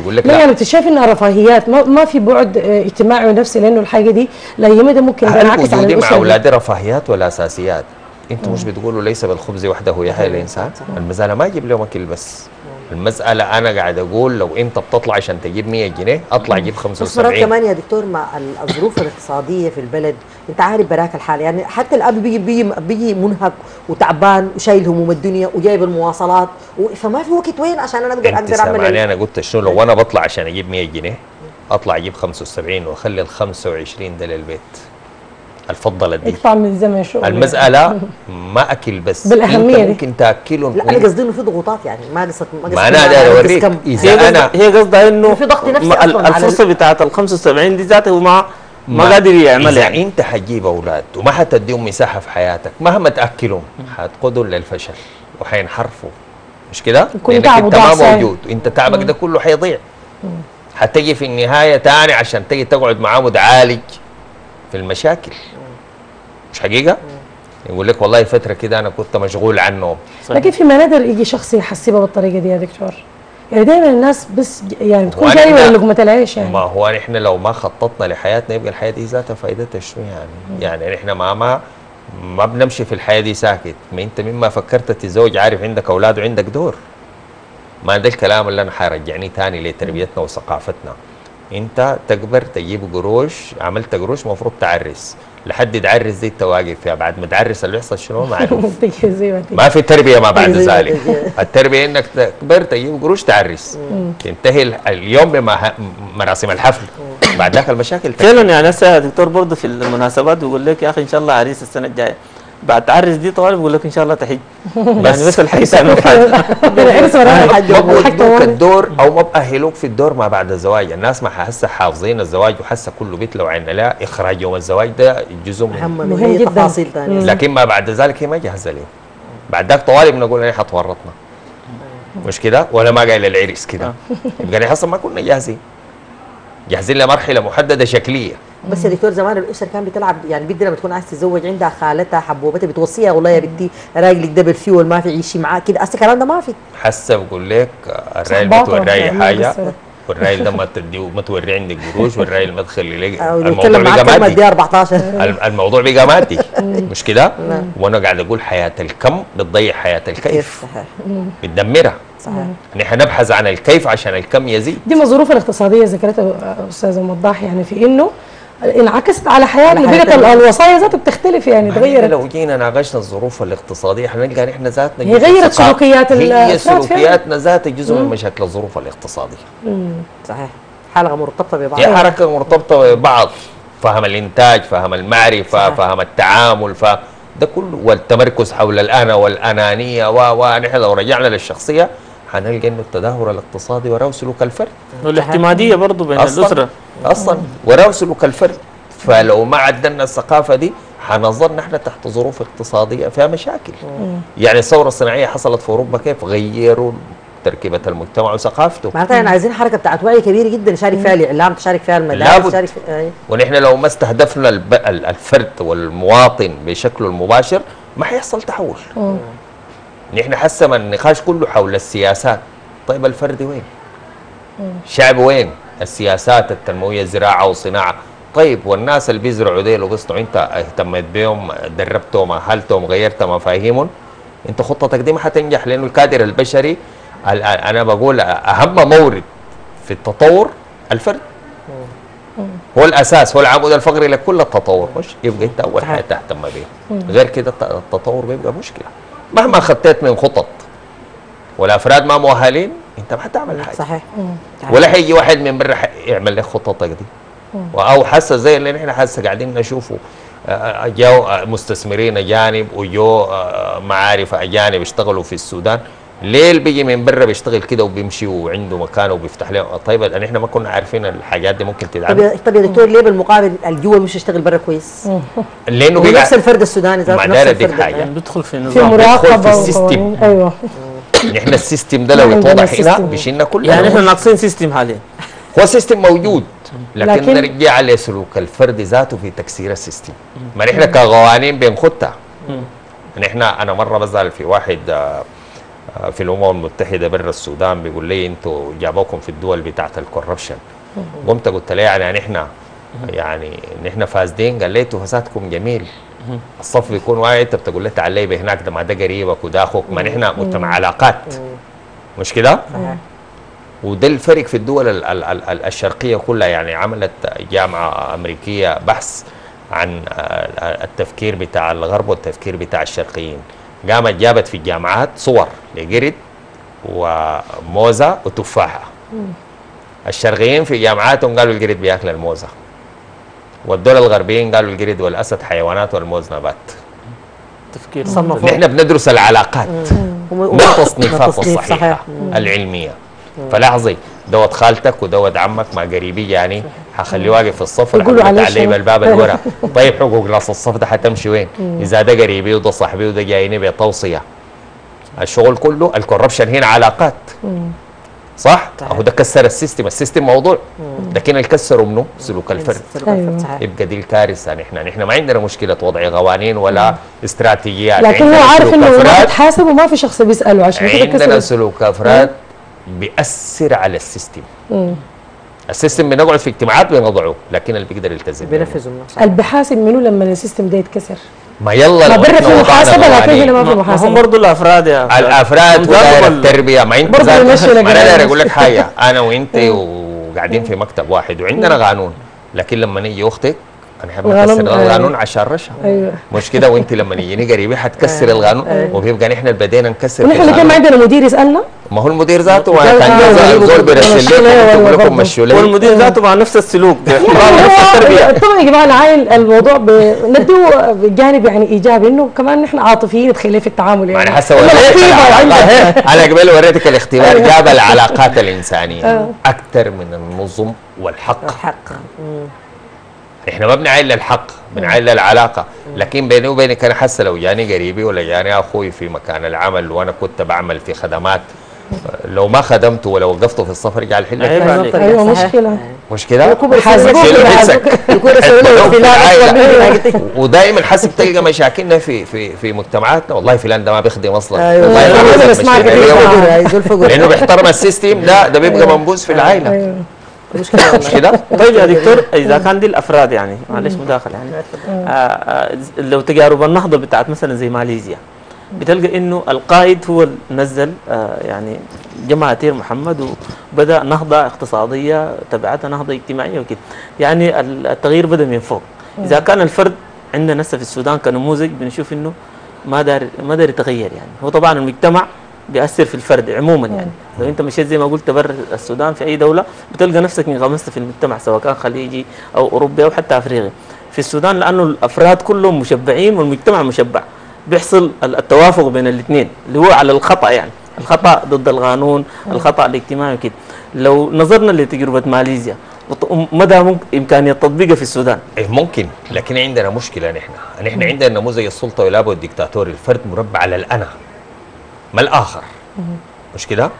يقول لك لا. يعني انت شايف انها رفاهيات، ما, ما في بعد اجتماعي ونفسي، لانه الحاجه دي الايام دي ممكن تنعكس على الاسره. مع اولادي رفاهيات ولا اساسيات؟ انتم مش بتقولوا ليس بالخبز وحده يحيى الانسان؟ المزارع ما يجيب لهم اكل بس. مم. المساله انا قاعد اقول لو امتى بتطلع عشان تجيب مية جنيه اطلع اجيب خمسة وسبعين. بس كمان يا دكتور مع الظروف الاقتصاديه في البلد انت عارف براك الحال، يعني حتى الاب بيجي بيجي, بيجي منهك وتعبان وشايل هموم الدنيا وجايب المواصلات و... فما في وقت وين عشان انا اقدر اقدر اعمل يعني. انا قلت شنو لو انا بطلع عشان اجيب مية جنيه اطلع اجيب خمسة وسبعين واخلي ال خمسة وعشرين ده للبيت. الفضلة دي اقطع من الزمن شو المسألة ما أكل بس بالأهمية انت ممكن تاكلهم. لا أنا قصدي إنه في ضغوطات يعني ما قصدت ما قصدت ما أنا قاعد أوريك إذا أنا هي قصدها إنه في ضغط نفسي أصلا الفرصة بتاعت ال خمسة وسبعين دي ذاتها هو ما ما قادر يعملها. إذا يعني أنت حتجيب أولاد وما حتديهم مساحة في حياتك مهما تأكلهم حتقودوا للفشل وحينحرفوا مش كده؟ لأنك أنت ما موجود وأنت تعبك ده كله حيضيع. حتجي في النهاية تاني عشان تجي تقعد معاهم وتعالج في المشاكل مش حقيقه؟ يقول لك والله فتره كده انا كنت مشغول عنه. لكن في منادر يجي شخص يحسبها بالطريقه دي يا دكتور، يعني دايما الناس بس يعني تكون جايه من لقمه العيش يعني. ما هو احنا لو ما خططنا لحياتنا يبقى الحياه دي ذاتها فائدتها شو يعني؟ يعني احنا ما ما ما بنمشي في الحياه دي ساكت، ما انت مما فكرت تتزوج عارف عندك اولاد وعندك دور. ما ده الكلام اللي انا حيرجعني ثاني لتربيتنا وثقافتنا. انت تكبر تجيب قروش، عملت قروش مفروض تعرس، لحد تعرس زي التواقف فيها، بعد ما تعرس اللي يحصل شنو ما عارف. ما في تربيه ما بعد ذلك. التربيه انك تكبر تجيب قروش تعرس تنتهي اليوم بمراسم الحفل، بعد ذاك المشاكل فعلا. يعني هسه يا دكتور برضه في المناسبات بيقول لك يا اخي ان شاء الله عريس السنه الجايه، بعد تعرس دي طوال بقول لك ان شاء الله تحج. بس بس الحج تعمل حاجه بيبقى الدور او ما باهلوك في الدور ما بعد الزواج. الناس ما هسه حافظين الزواج وحاسه كله بيتلو عين لا اخراج يوم الزواج ده جزء من تفاصيل ثانيه، لكن ما بعد ذلك هي ما جاهزه له. بعد ذاك طوالي بنقول انا حتورطنا مش كده ولا ما قايل العرس كده يبقى انا حاسه ما كنا جاهزين جاهزين لمرحله محدده شكليه. بس يا دكتور زمان الاسر كان بتلعب يعني بنت لما تكون عايز تتزوج عندها خالتها حبوبتها بتوصيها والله يا بنتي راجلك ده بالفيول ما في عيشي معاه كده، هسه الكلام ده ما في. هسه بقول لك الراجل بتوريه حاجه والراجل ده ما تديه ما توريه عندك قروش والراجل ما تخلي لك الموضوع بقى مادي. أربعتاشر الموضوع بقى مادي مش كده؟ وانا قاعد اقول حياه الكم بتضيع حياه الكيف بتدمرها. صحيح. نحن نبحث عن الكيف عشان الكم يزيد. دي من الظروف الاقتصاديه ذكرتها استاذ وضاح، يعني في انه انعكست على حياتنا بقت الوصايا ذاتها بتختلف يعني تغيرت. لو جينا ناقشنا الظروف الاقتصاديه حنلقى نحن ذاتنا هي غيرت سلوكيات الناس، هي سلوكياتنا ذاتها جزء من مشاكل الظروف الاقتصاديه. امم صحيح. حلقه مرتبطه ببعض، هي حركه مرتبطه ببعض. فهم الانتاج، فهم المعرفه، فهم التعامل، ف ده كله والتمركز حول الانا والانانيه و و نحن لو رجعنا للشخصيه حنلقى انه التدهور الاقتصادي وراه سلوك الفرد والاعتماديه برضه بين أصلاً الاسره اصلا وراه سلوك الفرد. فلو ما عدلنا الثقافه دي حنظل نحن تحت ظروف اقتصاديه فيها مشاكل. يعني الثوره الصناعيه حصلت في اوروبا كيف؟ غيروا تركيبه المجتمع وثقافته. معناتها يعني عايزين حركه بتاعت وعي كبيره جدا يشارك فيها الاعلام، تشارك فيها المدارس، تشارك فيها. ونحن لو ما استهدفنا الفرد والمواطن بشكله المباشر ما حيحصل تحول. مم. نحن حسم النقاش كله حول السياسات. طيب الفرد وين؟ الشعب وين؟ السياسات التنمويه زراعه وصناعه. طيب والناس اللي بيزرعوا ديل وبيصنعوا انت اهتميت بهم، دربتهم، اهلتهم، غيرت مفاهيمهم؟ انت خطتك دي ما حتنجح لانه الكادر البشري انا بقول اهم مورد في التطور الفرد. هو الاساس، هو العمود الفقري لكل التطور. مش يبقى انت اول حاجه تهتم بيها، غير كده التطور بيبقى مشكله. مهما خطيت من خطط والافراد ما مؤهلين انت ما حتعمل حاجه. صحيح. ولا حيجي واحد من برا يعمل لك خططك دي. او حاسه زي اللي نحن حاسه قاعدين نشوفه، جو مستثمرين اجانب وجو معارف اجانب اشتغلوا في السودان. ليه اللي بيجي من برا بيشتغل كده وبيمشي وعنده مكانه وبيفتح له؟ طيب يعني احنا ما كنا عارفين الحاجات دي ممكن تتعمل. طب يا دكتور ليه بالمقابل الجوا مش يشتغل برا كويس؟ لانه بيبقى نفس الفرد السوداني ذاته نفس الفرد. دي حاجه بيدخل في نظام، بيدخل في السيستم. ايوه نحن السيستم ده لو يتوضح هنا بيشيلنا كلنا. يعني احنا ناقصين سيستم حاليا. هو سيستم موجود لكن نرجع على سلوك الفرد ذاته في تكسير السيستم. ما نحن كقوانين بنخطها. نحن انا مره بزعل في واحد في الامم المتحده برا السودان بيقول لي انتوا جابوكم في الدول بتاعت الكوربشن. قمت قلت له يعني نحن يعني نحن فاسدين؟ قال لي انتوا فسادكم جميل. الصف بيكون واعي انت بتقول له تعال لي بهناك، ده ما ده قريبك وده اخوك. ما نحن مجتمع علاقات. مش كده؟ وده الفرق في الدول ال ال ال الشرقية كلها. يعني عملت جامعة أمريكية بحث عن التفكير بتاع الغرب والتفكير بتاع الشرقيين، قامت جابت في الجامعات صور لجرد وموزة وتفاحة. الشرقيين في جامعاتهم قالوا الجرد بياكل الموزة، والدول الغربيين قالوا الجرد والأسد حيوانات والموز نبات. تفكير نحن بندرس العلاقات والتصنيفات الصحيحة العلمية. فلاحظي دوت خالتك ودوت عمك مع قريبي يعني هخليه واقف في الصف عليه بالباب الورا. طيب حقوق ناس الصف ده حتمشي وين؟ اذا ده قريبي وده صاحبي وده جايني بتوصيه. الشغل كله الكوربشن هنا علاقات. مم. صح؟ اهو ده كسر السيستم، السيستم موضوع، لكن اللي كسره منه سلوك الفرد. أيوة. يبقى دي الكارثه. نحن نحن ما عندنا مشكله وضع قوانين ولا استراتيجيات، لكن هو عارف انه ما بتحاسب وما في شخص بيساله عشان كده كسر. عندنا سلوك افراد بيأثر على السيستم. مم. السيستم بنقعد في اجتماعات بنضعه، لكن اللي بيقدر يلتزم بينفذه. اللي بحاسب منه لما السيستم ده يتكسر ما يلا ما بره في محاسبه، لكن هنا ما في محاسبه. هو برضه الافراد يا الافراد ودائره التربيه ما انت برضه. انا داير اقول لك حاجه، انا وانت وقاعدين في مكتب واحد وعندنا قانون، لكن لما نيجي اختك انا حابب اكسر القانون عشان رشا. ايوه مش كده؟ وانت لما يجيني قريبي هتكسر القانون. أيوة. وبيبقى نحن اللي بدينا نكسر القانون. ونحن كمان عندنا مدير يسالنا، ما هو المدير ذاته زول بيرسل لكم بيقول لكم مشوا لي، والمدير ذاته مع نفس السلوك طبعا. يا جماعه انا عاين الموضوع نديه بجانب يعني ايجابي، انه كمان نحن عاطفيين تخليه في التعامل. يعني انا حاسه انا قبل وريتك الاختبار جاب العلاقات الانسانيه اكثر من النظم والحق. الحق احنا ما بنعي الا الحق، بنعي الا العلاقه. لكن بيني وبينك انا حاسه لو جاني قريبي ولا جاني اخوي في مكان العمل وانا كنت بعمل في خدمات، لو ما خدمته ولا وقفته في الصف رجع الحل. ايوه مشكله مشكله ودائما حاسب تلقى مشاكلنا في في في مجتمعاتنا. والله فلان ده ما بيخدم اصلا، والله لانه بيحترم السيستم ده ده بيبقى منبوذ في العائله. مش كده؟ طيب يا دكتور، اذا كان دي الافراد يعني معلش مداخله يعني آه آه لو تجارب النهضه بتاعت مثلا زي ماليزيا، بتلقى انه القائد هو نزل آه يعني جماعتير محمد وبدا نهضه اقتصاديه تبعتها نهضه اجتماعيه وكده، يعني التغيير بدا من فوق. اذا كان الفرد عندنا هسه في السودان كنموذج بنشوف انه ما داري ما داري يتغير. يعني هو طبعا المجتمع بيأثر في الفرد عموما. يعني لو انت مشيت زي ما قلت بر السودان في اي دوله بتلقى نفسك انغمست في المجتمع، سواء كان خليجي او اوروبي او حتى افريقي. في السودان لانه الافراد كلهم مشبعين والمجتمع مشبع، بيحصل التوافق بين الاثنين اللي هو على الخطا، يعني الخطا ضد القانون، الخطا الاجتماعي وكده. لو نظرنا لتجربه ماليزيا مدى امكانيه تطبيقها في السودان؟ ايه ممكن، لكن عندنا مشكله. نحن نحن عندنا نموذج السلطه ولابو الدكتاتوري، الفرد مربع على الانا ما الآخر. مش كده؟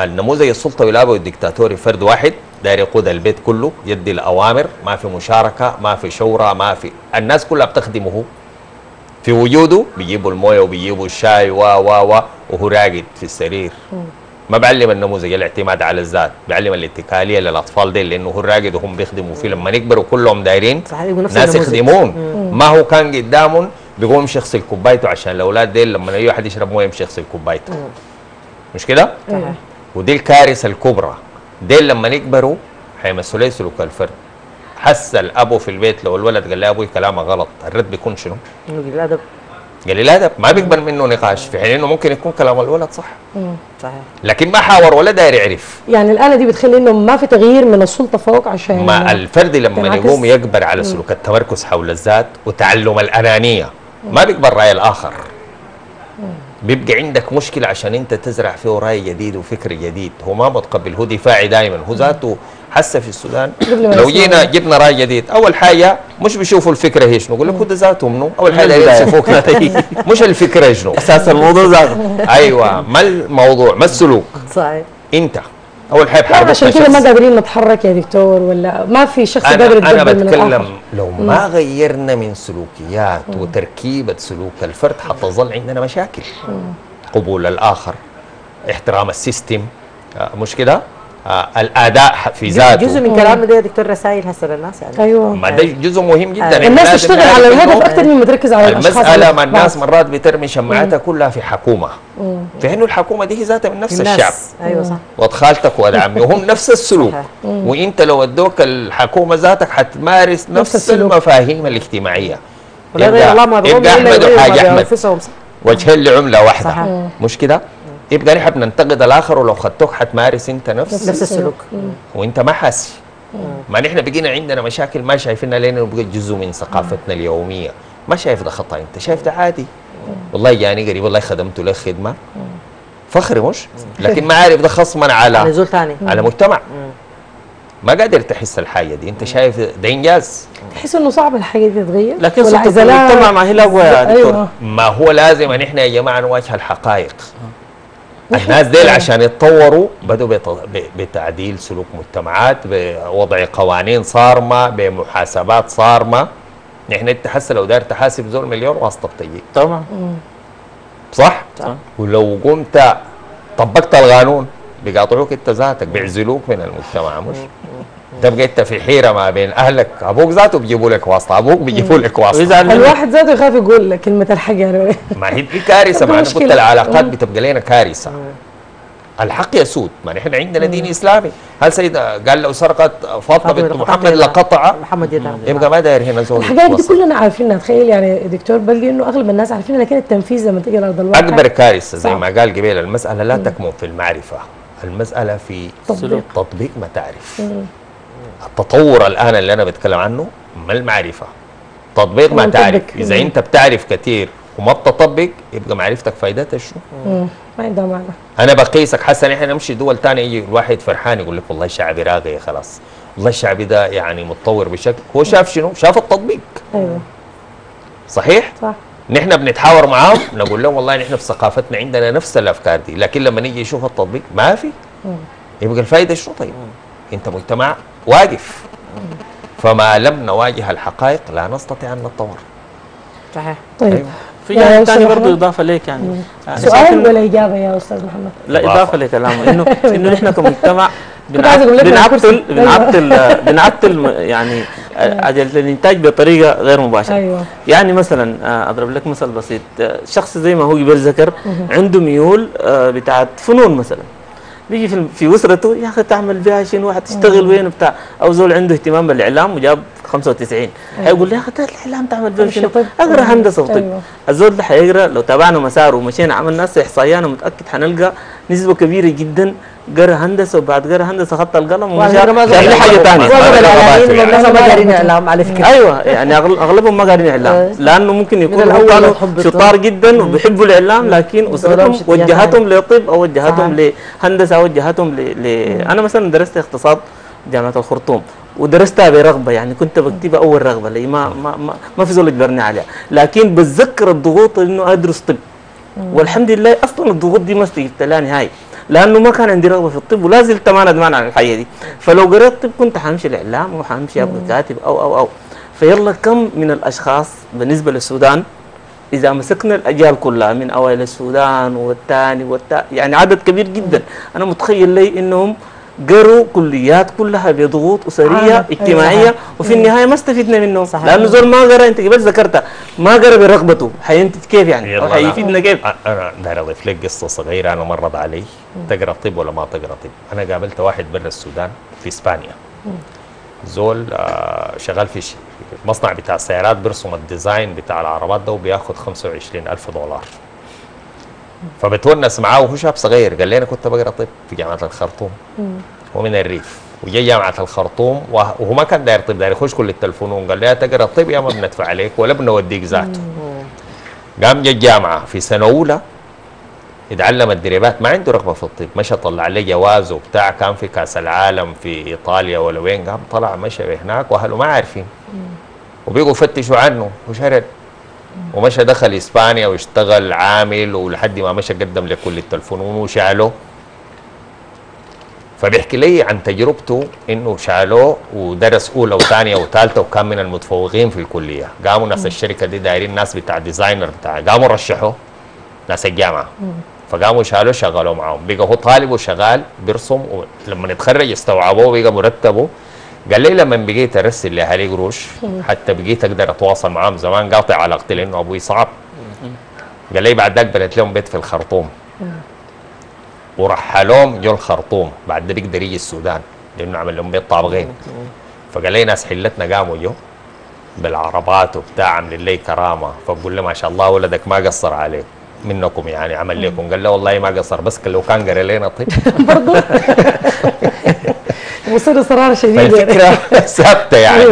النموذج السلطة والأب والدكتاتوري فرد واحد داير يقود البيت كله، يدي الأوامر، ما في مشاركة، ما في شورى، ما في الناس كلها بتخدمه في وجوده. بيجيبوا الموية وبيجيبوا الشاي و و و وهو راقد في السرير. ما بعلم النموذج الاعتماد على الذات، بعلم الاتكالية للأطفال دي، لأنه هو راقد وهم بيخدموا فيه. لما يكبروا كلهم دايرين ناس يخدمون. ما هو كان قدامهم بيقوم يشخص كوبايته عشان الاولاد ديل لما اي واحد يشرب مويه يمشي يغسل كوبايته. مش كده؟ ودي الكارثه الكبرى. ديل لما يكبروا هيمثلوا لي سلوك الفرد. حس الابو في البيت لو الولد قال له يا ابوي كلامه غلط، الرد بيكون شنو؟ قليل الادب. قليل الادب، ما بيقبل منه نقاش، في حين انه ممكن يكون كلام الولد صح. امم صحيح. لكن ما حاور ولا داير يعرف. يعني الآلة دي بتخلي انه ما في تغيير من السلطه فوق، عشان ما الفرد لما يقوم يكبر على سلوك التمركز حول الذات وتعلم الانانيه، ما بيقبل راي الاخر. بيبقى عندك مشكله عشان انت تزرع فيه راي جديد وفكر جديد، هو ما متقبل، هو دفاعي دائما، هو ذاته حاسه في السودان. لو جينا جبنا راي جديد، اول حاجه مش بيشوفوا الفكره هي شنو، يقول لك هو ده ذاته منه، اول حاجه يصفوك مش الفكره شنو، اساس الموضوع ذاته. ايوه ما الموضوع، ما السلوك. صحيح. انت اول حاجه بحاربك عشان كده ما قادرين نتحرك يا دكتور، ولا ما في شخص قادر يتقبل. انا بتكلم لو ما غيرنا من سلوكيات وتركيبه سلوك الفرد حتظل عندنا مشاكل. قبول الاخر، احترام السيستم، مش كده؟ الاداء في ذاته. جزء من كلامنا ده يا دكتور رسائل هسه للناس يعني. ايوه ما ده جزء مهم جدا. آه. الناس تشتغل على الهدف اكثر من ما تركز على الاشخاص. المساله ما الناس مرات بترمي شماعتها كلها في حكومه، في انه الحكومه دي هي ذاتها من نفس الشعب. ايوه صح. ولد خالتك ولد عمي وهم نفس السلوك، وانت لو ادوك الحكومه ذاتك حتمارس نفس المفاهيم الاجتماعيه. يبقى احمد وحاج احمد وجهين لعمله واحده، مش كده؟ يبقى نحن بننتقد الاخر، ولو خدتوك حتمارس انت نفس نفس السلوك وانت ما حاسي. ما نحن بقينا عندنا مشاكل ما شايفينها لانه بقيت جزء من ثقافتنا اليوميه. ما شايف ده خطا، انت شايف ده عادي. والله جاني قريب والله خدمته له خدمه فخري مش، لكن ما عارف ده خصما على نزول ثاني على مجتمع ما قادر تحس الحاجه دي، انت شايف ده انجاز. تحس انه صعب الحاجه دي تتغير، لكن صوت المجتمع ما هي الاقوى يا دكتور. ما هو لازم ان احنا يا جماعه نواجه الحقائق. الناس ديل عشان يتطوروا بدوا بتعديل سلوك مجتمعات، بوضع قوانين صارمه، بمحاسبات صارمه. نحن انت حاسه لو داير تحاسب زول مليون واسطه بتجيك طبعا، صح؟ صح. ولو قمت طبقت القانون بيقاطعوك انت ذاتك، بيعزلوك من المجتمع. مش تبقى انت في حيره ما بين اهلك، ابوك ذاته بيجيبوا لك واسطه، ابوك بيجيبوا لك واسطه، الواحد ذاته يخاف يقول لك كلمه الحق يعني. ما هي دي كارثه. ما انا قلت العلاقات بتبقى لنا كارثه. الحق يسود، ما نحن عندنا دين اسلامي. هل سيد قال لو سرقت فاطمه بنت محمد لقطع محمد يبقى ما داير هنا زول. الحاجات دي كلنا عارفينها، تخيل يعني دكتور، بلقي انه اغلب الناس عارفينها، لكن التنفيذ لما تيجي على ارض الواقع اكبر كارثه. زي ما قال قبيل، المساله لا تكمن في المعرفه، المساله في تطبيق، تطبيق متاعرف. التطور الان اللي انا بتكلم عنه ما المعرفه، تطبيق ما تعرف. اذا انت بتعرف كثير وما بتطبق يبقى معرفتك فائدتها شو؟ ما عندها معنى. انا بقيسك حسن احنا نمشي دول ثانيه يجي الواحد فرحان يقول لك والله شعبي راقي خلاص، والله شعبي ده يعني متطور بشكل. هو شاف شنو؟ شاف التطبيق. ايوه صحيح؟ صح. نحن بنتحاور معاهم نقول لهم والله نحن في ثقافتنا عندنا نفس الافكار دي، لكن لما نيجي نشوف التطبيق ما في. يبقى الفائده شو طيب؟ انت مجتمع واقف. فما لم نواجه الحقائق لا نستطيع ان نتطور. صحيح. طيب أيوة. في جانب ثاني برضه اضافه ليك يعني. سؤال ولا اجابه يا استاذ محمد؟ لا اضافه, إضافة لكلامه انه انه نحن كمجتمع بنعطل بنعطل بنعطل بنعطل يعني عجله الانتاج بطريقه غير مباشره. أيوة. يعني مثلا اضرب لك مثل بسيط، شخص زي ما هو قبل ذكر عنده ميول بتاعت فنون مثلا، بيجي في في وسرته يا اخي تعمل بها شنو، حتشتغل وين بتاع، او زول عنده اهتمام بالاعلام وجاب خمسة وتسعين هيقول لي يا اخي الاعلام تعمل بها شنو، اقرا هندسه وطب. أيوة. الزول ده حيقرا، لو تابعنا مساره ومشينا عملنا هسه احصائيه انا متاكد حنلقى نسبه كبيره جدا قرا هندسه، وبعد قرا هندسه خط القلم ومشى يعني حاجه ثانيه. ما قارين اعلام على فكره. ايوه يعني اغلبهم ما قارين اعلام، لانه ممكن يكونوا كانوا شطار جدا وبيحبوا الاعلام، لكن اسرتهم وجهتهم لطب او وجهتهم لهندسه او وجهتهم ل انا مثلا درست اقتصاد جامعه الخرطوم ودرستها برغبه، يعني كنت بكتبها اول رغبه لي، ما ما ما في زول يجبرني عليها، لكن بتذكر الضغوط انه ادرس طب، والحمد لله اصلا الضغوط دي ما استجبتلاني هاي، لانه ما كان عندي رغبه في الطب ولا زلت ما انا ادمان على الحيه دي. فلو قريت طب كنت حامشي الاعلام وحامشي ابقى كاتب او او او فيلا كم من الاشخاص بالنسبه للسودان اذا مسكنا الاجيال كلها من اوائل السودان والثاني والثالث يعني عدد كبير جدا، انا متخيل لي انهم قروا كليات كلها بضغوط اسريه آه. اجتماعيه. أيوة. وفي النهايه ما استفدنا منهم، لانه زول ما قرا، انت قبل ذكرتها، ما قرا برغبته، حينتج كيف يعني او حيفيدنا كيف؟ انا داير اضيف لك قصه صغيره، انا مرض علي تقرا طب ولا ما تقرا طب، انا قابلت واحد برا السودان في اسبانيا، زول آه شغال في مصنع بتاع السيارات، برسم الديزاين بتاع العربات ده وبياخذ خمسة وعشرين ألف دولار، فبتونس معاه وهو شاب صغير. قال لي انا كنت بقرا طب في جامعه الخرطوم، هو من الريف وجاي جامعه الخرطوم وهو ما كان داير طب، داير يخش كليه الفنون. قال لي يا تقرا طب يا ما بندفع عليك ولا بنوديك ذاته. قام جا الجامعه في سنه اولى يتعلم الدريبات، ما عنده رغبه في الطب، مشى طلع لي جواز وبتاع، كان في كاس العالم في ايطاليا ولا وين، قام طلع مشى هناك واهله ما عارفين وبيجوا يفتشوا عنه وشرد، ومشى دخل اسبانيا واشتغل عامل ولحد ما مشى قدم لكلية الفنون وشعله. فبيحكي لي عن تجربته انه شعلوه ودرس اولى وثانيه وثالثه وكان من المتفوقين في الكليه، قاموا ناس الشركه دي دايرين ناس بتاع ديزاينر بتاع، قاموا رشحوه ناس الجامعه فقاموا شالوه شغلوه معاهم، بقى هو طالب وشغال بيرسم، ولما يتخرج استوعبوه بقى مرتبه. قال لي لما بقيت ارسل لاهلي قروش حتى بقيت اقدر اتواصل معاهم، زمان قاطع علاقتي لانه ابوي صعب. قال لي بعد ذاك بنيت لهم بيت في الخرطوم ورحلوهم جو الخرطوم، بعد ده بيقدر يجي السودان لانه عمل لهم بيت طابغين. فقال لي ناس حلتنا قاموا جو بالعربات وبتاع عاملين لي كرامه، فبقول له ما شاء الله ولدك ما قصر عليك منكم يعني عمل لكم. قال له والله ما قصر بس لو كان قرا لنا طيب برضه وصل اصرار شديد. الفكره ثابته يعني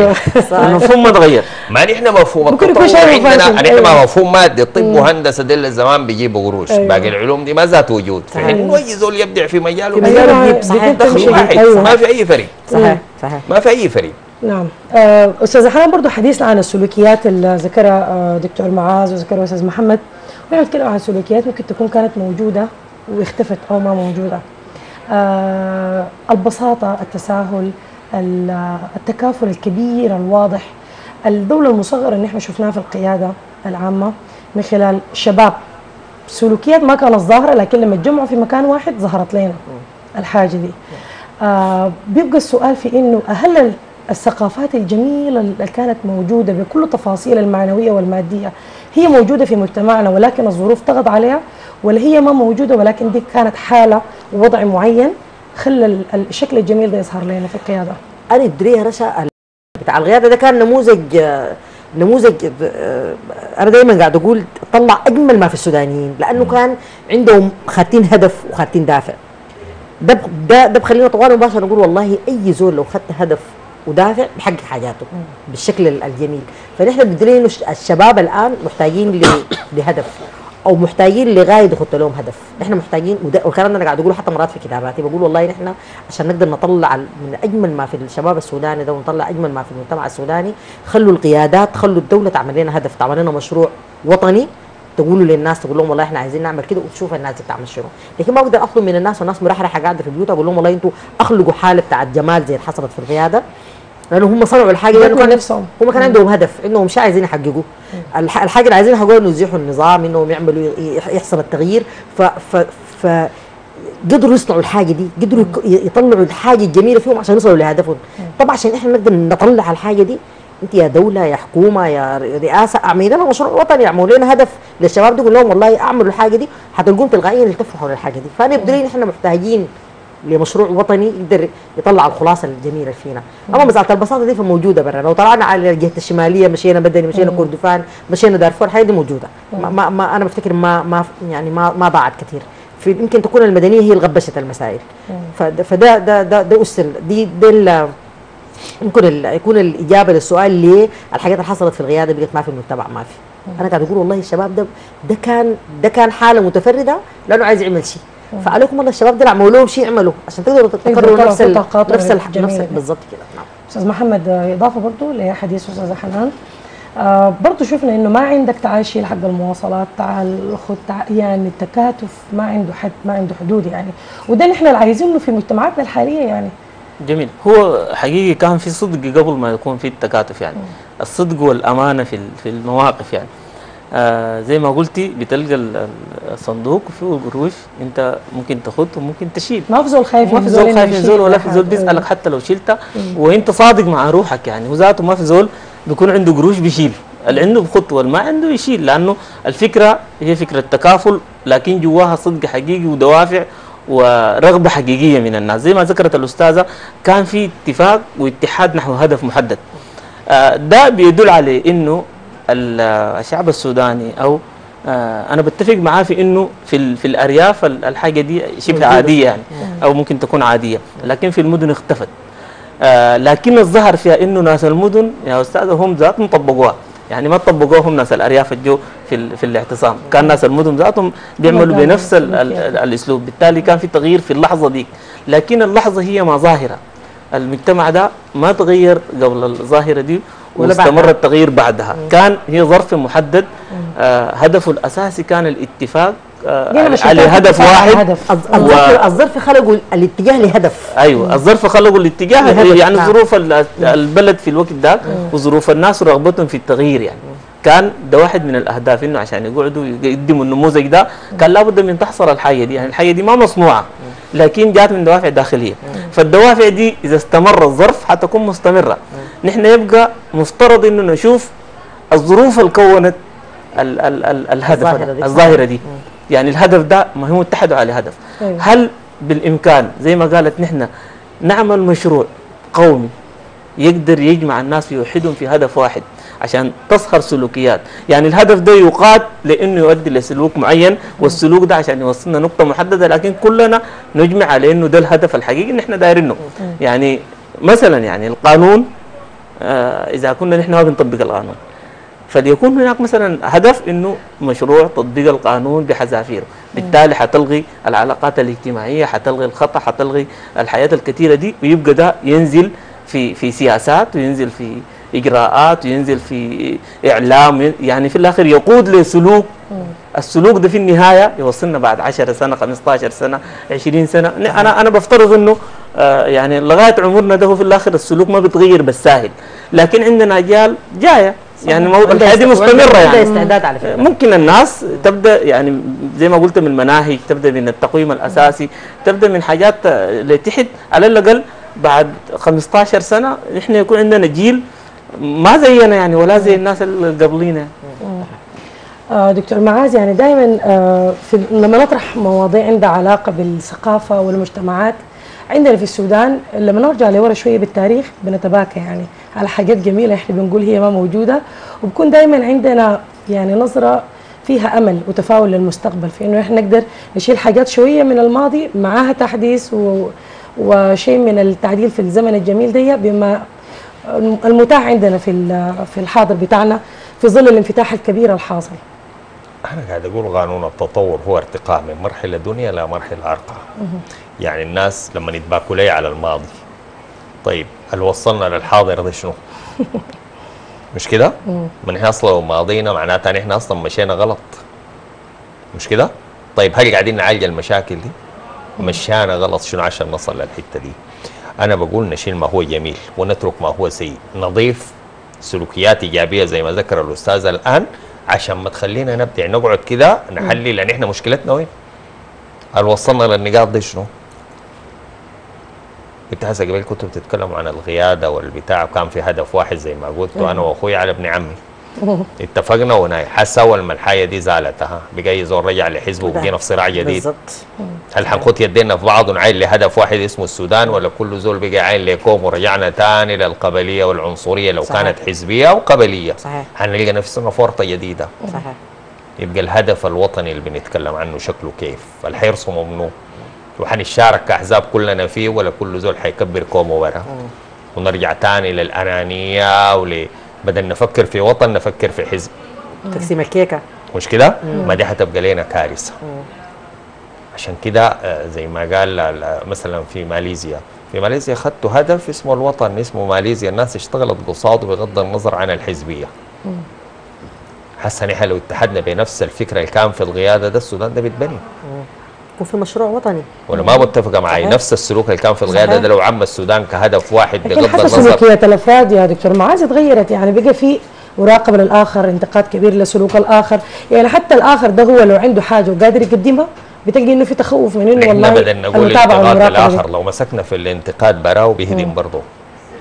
المفهوم ما اتغير، ما نحن مفهوم التطور عندنا نحن ما مفهوم مادي. الطب وهندسه ديل زمان بيجيبوا قروش، باقي العلوم دي ما ذات وجود. فحين اي زول يبدع في مجاله مجاله صحيح ما في اي فريق. صحيح صحيح ما في اي فريق. نعم استاذه حنان، برضه حديثنا عن السلوكيات اللي ذكرها دكتور معاذ وذكرها استاذ محمد، ونحن نتكلم عن سلوكيات ممكن تكون كانت موجوده واختفت او ما موجوده. آه البساطه، التساهل، التكافل الكبير الواضح، الدوله المصغره اللي احنا شفناها في القياده العامه من خلال شباب، سلوكيات ما كانت ظاهره لكن لما اتجمعوا في مكان واحد ظهرت لنا الحاجه دي. آه بيبقى السؤال في انه هل الثقافات الجميله اللي كانت موجوده بكل تفاصيلها المعنويه والماديه هي موجوده في مجتمعنا ولكن الظروف تغض عليها، ولا هي ما موجوده ولكن دي كانت حاله ووضع معين خلى الشكل الجميل ده يظهر لنا في القياده؟ انا ادريها رشا بتاع القياده ده كان نموذج نموذج انا دايما قاعد اقول طلع اجمل ما في السودانيين، لانه كان عندهم خاتين هدف وخاتين دافع. ده ده ده بخلينا طوال مباشره نقول والله اي زول لو خدت هدف ودافع بحقق حاجاته بالشكل الجميل. فنحن بدنا انه الشباب الان محتاجين لهدف او محتاجين لغايه يحط لهم هدف، نحن محتاجين. والكلام ده انا قاعد اقوله حتى مرات في كتاباتي، بقول والله نحن عشان نقدر نطلع من اجمل ما في الشباب السوداني ده ونطلع اجمل ما في المجتمع السوداني، خلوا القيادات خلوا الدوله تعمل لنا هدف، تعمل لنا مشروع وطني تقولوا للناس، تقول لهم والله احنا عايزين نعمل كده وتشوف الناس بتعمل شنو. لكن ما اقدر اطلب من الناس والناس مرحرحه قاعده في البيوت اقول لهم والله انتوا اخلقوا حاله بتاعت جمال زي اللي حصلت في القياده، لانه هم صنعوا الحاجه لانه كان نفسهم، هم كان عندهم هدف انهم مش عايزين يحققوه. الحاجه اللي عايزين يحققوها انه يزيحوا النظام، انهم يعملوا يحصل التغيير. ف ف ف قدروا يصنعوا الحاجه دي، قدروا يطلعوا الحاجه الجميله فيهم عشان يوصلوا لهدفهم. طبعا عشان احنا نقدر نطلع الحاجه دي انت يا دوله يا حكومه يا رئاسه اعملي لنا مشروع وطني، اعملوا لنا هدف للشباب دي، قول لهم والله اعملوا الحاجه دي حتلقون تلقائيا يلتفوا حول الحاجه دي. فانا يبدو لي احنا محتاجين لمشروع وطني يقدر يطلع الخلاصه الجميله فينا. اما مساله البساطه دي فموجوده برا، لو طلعنا على الجهه الشماليه مشينا بدني مشينا كردفان مشينا دارفور الحاجه دي موجوده. ما, ما, ما انا بفتكر ما ما يعني ما ما ضاعت كثير. يمكن تكون المدنيه هي اللي غبشت المسائل. فده ده ده ده اسر دي دي يمكن يكون الاجابه للسؤال ليه الحاجات اللي حصلت في القياده بقت ما في المجتمع ما في. انا قاعد اقول والله الشباب ده ده كان ده كان حاله متفرده لانه عايز يعمل شيء، فعليكم والله الشباب دول عملوا لهم شيء يعملوا عشان تقدروا تقرروا نفس نفس نفس بالظبط كده. نعم استاذ محمد، اضافه برضه لحديث استاذه حنان، آه برضه شفنا انه ما عندك تعال حق المواصلات، تعال خد تعال، يعني التكاتف ما عنده حد ما عنده حدود يعني، وده اللي احنا عايزينه في مجتمعاتنا الحاليه يعني. جميل، هو حقيقي كان في صدق قبل ما يكون في التكاتف يعني، الصدق والامانه في في المواقف يعني. آه زي ما قلتي بتلقى الصندوق فيه قروش انت ممكن تاخذ وممكن تشيل، ما في زول خايف ما في زول خايف زول ولا في زول بيسالك حتى لو شلتها وانت صادق مع روحك يعني. وذاته ما في زول بيكون عنده قروش بيشيل، اللي عنده بخطوه اللي ما عنده يشيل، لانه الفكره هي فكره تكافل لكن جواها صدق حقيقي ودوافع ورغبه حقيقيه من الناس. زي ما ذكرت الاستاذه كان في اتفاق واتحاد نحو هدف محدد. ده بيدل على انه الشعب السوداني او انا بتفق معاه في انه في في الارياف الحاجه دي شبه عاديه يعني او ممكن تكون عاديه، لكن في المدن اختفت. لكن الظهر فيها انه ناس المدن يا استاذه هم ذاتهم طبقوها يعني، ما طبقوهم ناس الارياف الجو في في الاعتصام، كان ناس المدن ذاتهم بيعملوا بنفس ال ال ال الاسلوب، بالتالي كان في تغيير في اللحظه دي. لكن اللحظه هي ما ظاهره، المجتمع ده ما تغير قبل الظاهره دي واستمر التغيير بعدها، كان هي ظرف محدد. آه هدفه الاساسي كان الاتفاق آه على هدف واحد. الظرف خلقوا الاتجاه لهدف. ايوه الظرف خلقوا الاتجاه يعني ظروف البلد في الوقت ده وظروف الناس ورغبتهم في التغيير يعني. كان ده واحد من الاهداف، انه عشان يقعدوا يقدموا النموذج ده كان لابد من تحصر الحاجه دي، يعني الحاجه دي ما مصنوعه لكن جات من دوافع داخليه، فالدوافع دي اذا استمر الظرف حتكون مستمره. نحن يبقى مفترض انه نشوف الظروف اللي كونت ال ال ال الهدف الظاهره دي, الظاهرة دي. يعني الهدف ده ما هم اتحدوا على هدف، هل بالامكان زي ما قالت نحن نعمل مشروع قومي يقدر يجمع الناس ويوحدهم في هدف واحد عشان تصخر سلوكيات، يعني الهدف ده يقاد لانه يؤدي لسلوك معين، والسلوك ده عشان يوصلنا نقطه محدده، لكن كلنا نجمع على انه ده الهدف الحقيقي اللي احنا دايرينه. يعني مثلا يعني القانون آه اذا كنا نحن ما بنطبق القانون، فليكون هناك مثلا هدف انه مشروع تطبيق القانون بحذافيره، بالتالي حتلغي العلاقات الاجتماعيه، حتلغي الخطا، حتلغي الحياه الكثيره دي، ويبقى ده ينزل في في سياسات، وينزل في اجراءات، وينزل في اعلام، يعني في الاخر يقود لسلوك، السلوك ده في النهايه يوصلنا بعد عشر سنه، خمسة عشر سنه، عشرين سنه. انا انا بفترض انه آه يعني لغايه عمرنا ده هو في الاخر السلوك ما بيتغير بالساهل، لكن عندنا اجيال جايه يعني الحياه دي مستمره، يعني استعداد على فكره. ممكن الناس تبدا يعني زي ما قلت من المناهج، تبدا من التقويم الاساسي، تبدا من حاجات لتحت، على الاقل بعد خمسة عشر سنه احنا يكون عندنا جيل ما زينا يعني ولا زي الناس اللي قبلينا. آه دكتور معاذ، يعني دائما آه في لما نطرح مواضيع عندها علاقه بالثقافه والمجتمعات عندنا في السودان، لما نرجع لورا شويه بالتاريخ بنتباكى يعني على حاجات جميله احنا بنقول هي ما موجوده، وبكون دائما عندنا يعني نظره فيها امل وتفاؤل للمستقبل، في انه احنا نقدر نشيل حاجات شويه من الماضي معاها تحديث و وشيء من التعديل في الزمن الجميل ده بما المتاح عندنا في في الحاضر بتاعنا في ظل الانفتاح الكبير الحاصل. انا قاعد اقول قانون التطور هو ارتقاء من مرحله دنيا الى مرحله ارقى. يعني الناس لما يتباكوا لي على الماضي، طيب هل وصلنا للحاضر ده شنو؟ مش كده؟ من احنا اصلا ماضينا معناتها احنا اصلا مشينا غلط. مش كده؟ طيب هل قاعدين نعالج المشاكل دي؟ مشانا غلط شنو عشان نصل للحته دي؟ انا بقول نشيل ما هو جميل ونترك ما هو سيء، نضيف سلوكيات ايجابيه زي ما ذكر الاستاذ الان عشان ما تخلينا نبدع نقعد كده نحلل لان احنا مشكلتنا وين؟ هل وصلنا للنقاط دي شنو؟ انت هسه قبل كنتوا بتتكلموا عن القياده والبتاع، وكان في هدف واحد زي ما قلت انا واخوي على ابن عمي اتفقنا وناي حس اول ما الحاجه دي زالتها بقى زور رجع لحزبه وبقينا في صراع جديد. بالظبط. هل حنخط يدينا في بعض ونعين لهدف واحد اسمه السودان، ولا كل زول بقى عين لكوم ورجعنا ثاني للقبليه والعنصريه لو صحيح. كانت حزبيه وقبليه. صحيح. حنلقى نفسنا فرطه جديده. صحيح. يبقى الهدف الوطني اللي بنتكلم عنه شكله كيف؟ هل حيرسموا منه؟ وحنشارك كاحزاب كلنا فيه، ولا كل زول حيكبر كومه ورا؟ ونرجع ثاني للانانيه ول بدل نفكر في وطن نفكر في حزب. تقسيم الكيكه. مش كده؟ ما دي حتبقى لنا كارثه. عشان كده زي ما قال مثلا في ماليزيا، في ماليزيا خدتوا هدف اسمه الوطن، اسمه ماليزيا، الناس اشتغلت قصاده بغض النظر عن الحزبيه. حسن احنا لو اتحدنا بنفس الفكره اللي كان في القياده ده السودان ده بيتبني. وفي مشروع وطني. وانا ما متفقه معي نفس السلوك اللي كان في القياده ده لو عم السودان كهدف واحد بغض النظر. حتى سلوكيات الافراد يا دكتور معاذ اتغيرت، يعني بقى في مراقبه للاخر، انتقاد كبير لسلوك الاخر، يعني حتى الاخر ده هو لو عنده حاجه وقادر يقدمها بتلقي انه في تخوف من انه والله بدل نقول انتقاد الاخر لو مسكنا في الانتقاد براه بيهدم برضه.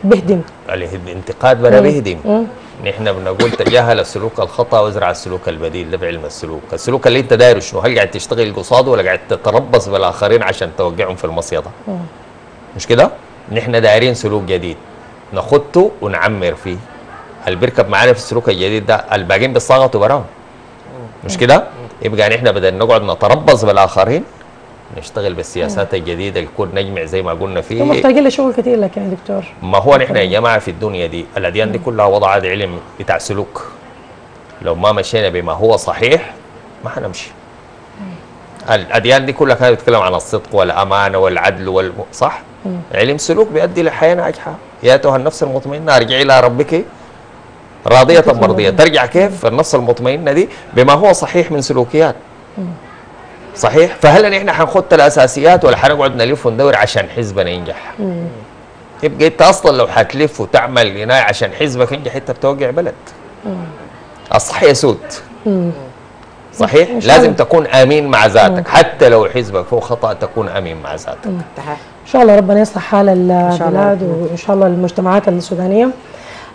بيهدم. الانتقاد براه بيهدم. نحن بنقول تجاهل السلوك الخطا وازرع السلوك البديل، ده بعلم السلوك، السلوك اللي انت دايره شنو؟ هل قاعد تشتغل قصاده ولا قاعد تتربص بالاخرين عشان توقعهم في المصيده؟ مش كده؟ نحن دايرين سلوك جديد نخطه ونعمر فيه. اللي بيركب معانا في السلوك الجديد ده الباقيين بيتصاغطوا براهم. مش كده؟ يبقى نحن بدل نقعد نتربص بالاخرين نشتغل بالسياسات الجديده اللي كنا نجمع زي ما قلنا فيه. محتاجين لشغل كثير لك يا دكتور. ما هو نحن يا جماعه في الدنيا دي الاديان دي كلها وضعت علم بتاع سلوك. لو ما مشينا بما هو صحيح ما حنمشي. الاديان دي كلها كانت بتتكلم عن الصدق والامانه والعدل والم... صح؟ مم. علم سلوك بيؤدي لحياه ناجحه. يا ايتها النفس المطمئنه ارجعي الى ربك راضيه مرضيه. ترجع كيف؟ النفس المطمئنه دي بما هو صحيح من سلوكيات. مم. صحيح؟ فهل احنا حنخط الاساسيات ولا حنقعد نلف وندور عشان حزبنا ينجح؟ مم. يبقى انت اصلا لو حتلف وتعمل جناية عشان حزبك ينجح انت بتوقع بلد. مم. الصح يسود. مم. صحيح؟ لازم تكون امين مع ذاتك، حتى لو حزبك فيه خطا تكون امين مع ذاتك. ان شاء الله ربنا يصلح حال البلاد وان شاء الله المجتمعات السودانيه.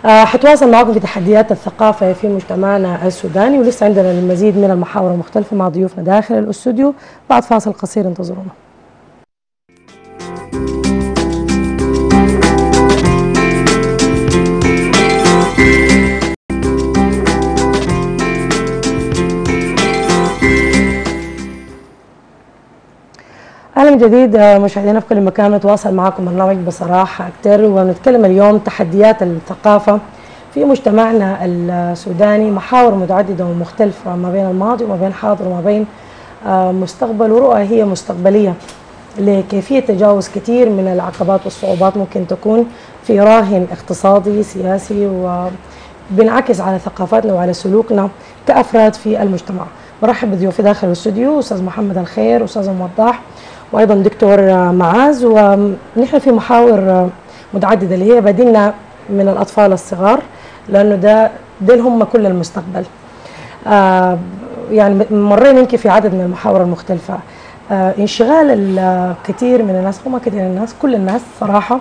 حتواصل معكم في تحديات الثقافه في مجتمعنا السوداني، ولسه عندنا المزيد من المحاور المختلفه مع ضيوفنا داخل الاستوديو بعد فاصل قصير، انتظرونا. أهلا من جديد مشاهدينا في كل مكان، نتواصل معكم برنامج بصراحة أكثر، ونتكلم اليوم تحديات الثقافة في مجتمعنا السوداني، محاور متعددة ومختلفة ما بين الماضي وما بين الحاضر وما بين مستقبل، ورؤى هي مستقبلية لكيفية تجاوز كثير من العقبات والصعوبات ممكن تكون في راهن اقتصادي سياسي، وبنعكس على ثقافاتنا وعلى سلوكنا كأفراد في المجتمع. برحب بضيوفي داخل الاستوديو، أستاذ محمد الخير وأستاذ موضاح وايضا دكتور معاذ، ونحن في محاور متعدده اللي هي بديلنا من الاطفال الصغار، لانه ده دول هم كل المستقبل. آه يعني مرينا يمكن في عدد من المحاور المختلفه، آه انشغال الكثير من الناس، هم كثير الناس كل الناس صراحه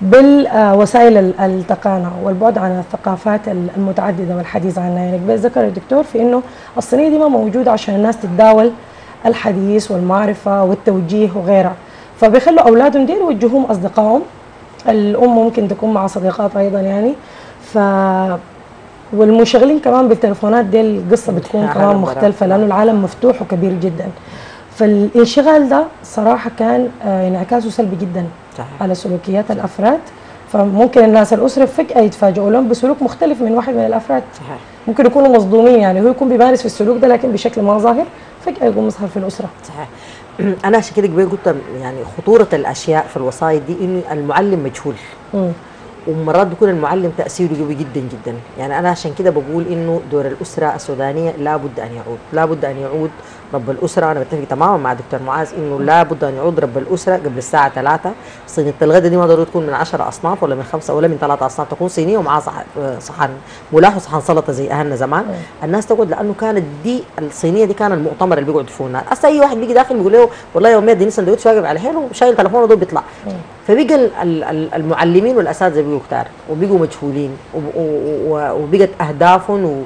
بالوسائل التقانه والبعد عن الثقافات المتعدده والحديثه عنها. يعني ذكر الدكتور في انه الصينيه دي ما موجوده عشان الناس تتداول الحديث والمعرفة والتوجيه وغيرها، فبيخلوا أولادهم دي يوجهوهم أصدقائهم، الأم ممكن تكون مع صديقات أيضا يعني، ف والمنشغلين كمان بالتلفونات دي القصة بتكون كمان مختلفة، لأنه العالم مفتوح وكبير جدا، فالانشغال ده صراحة كان انعكاسه سلبي جدا على سلوكيات الأفراد، فممكن الناس الأسرة فجأة يتفاجئوا لهم بسلوك مختلف من واحد من الأفراد. صحيح. ممكن يكونوا مصدومين، يعني هو يكون بيمارس في السلوك ده لكن بشكل ما ظاهر فجأة يكون مظهر في الأسرة. صحيح. أنا عشان كده قبل قلت يعني خطورة الأشياء في الوسائط دي إنه المعلم مجهول. امم ومرات بيكون المعلم تأثيره قوي جدا جدا، يعني أنا عشان كده بقول إنه دور الأسرة السودانية لابد أن يعود، لابد أن يعود رب الأسرة. أنا بتفق تماما مع دكتور معاذ إنه لابد أن يعود رب الأسرة قبل الساعة ثلاثة. صينية الغداء دي ما ضروري تكون من عشرة أصناف ولا من خمسة ولا من ثلاثة أصناف، تكون صينية ومعها صحن ملاح وصحن سلطة زي أهلنا زمان. الناس تقعد لأنه كانت دي الصينية دي كان المؤتمر اللي بيقعد فيه الناس، أصلا أي واحد بيجي داخل بيقول له والله يوميا دي سندوتش واقف على حيله وشايل تليفونه دول بيطلع. فبيجي المعلمين والأساتذة بيجوا كتار وبيجوا مجهولين وبقت أهدافهم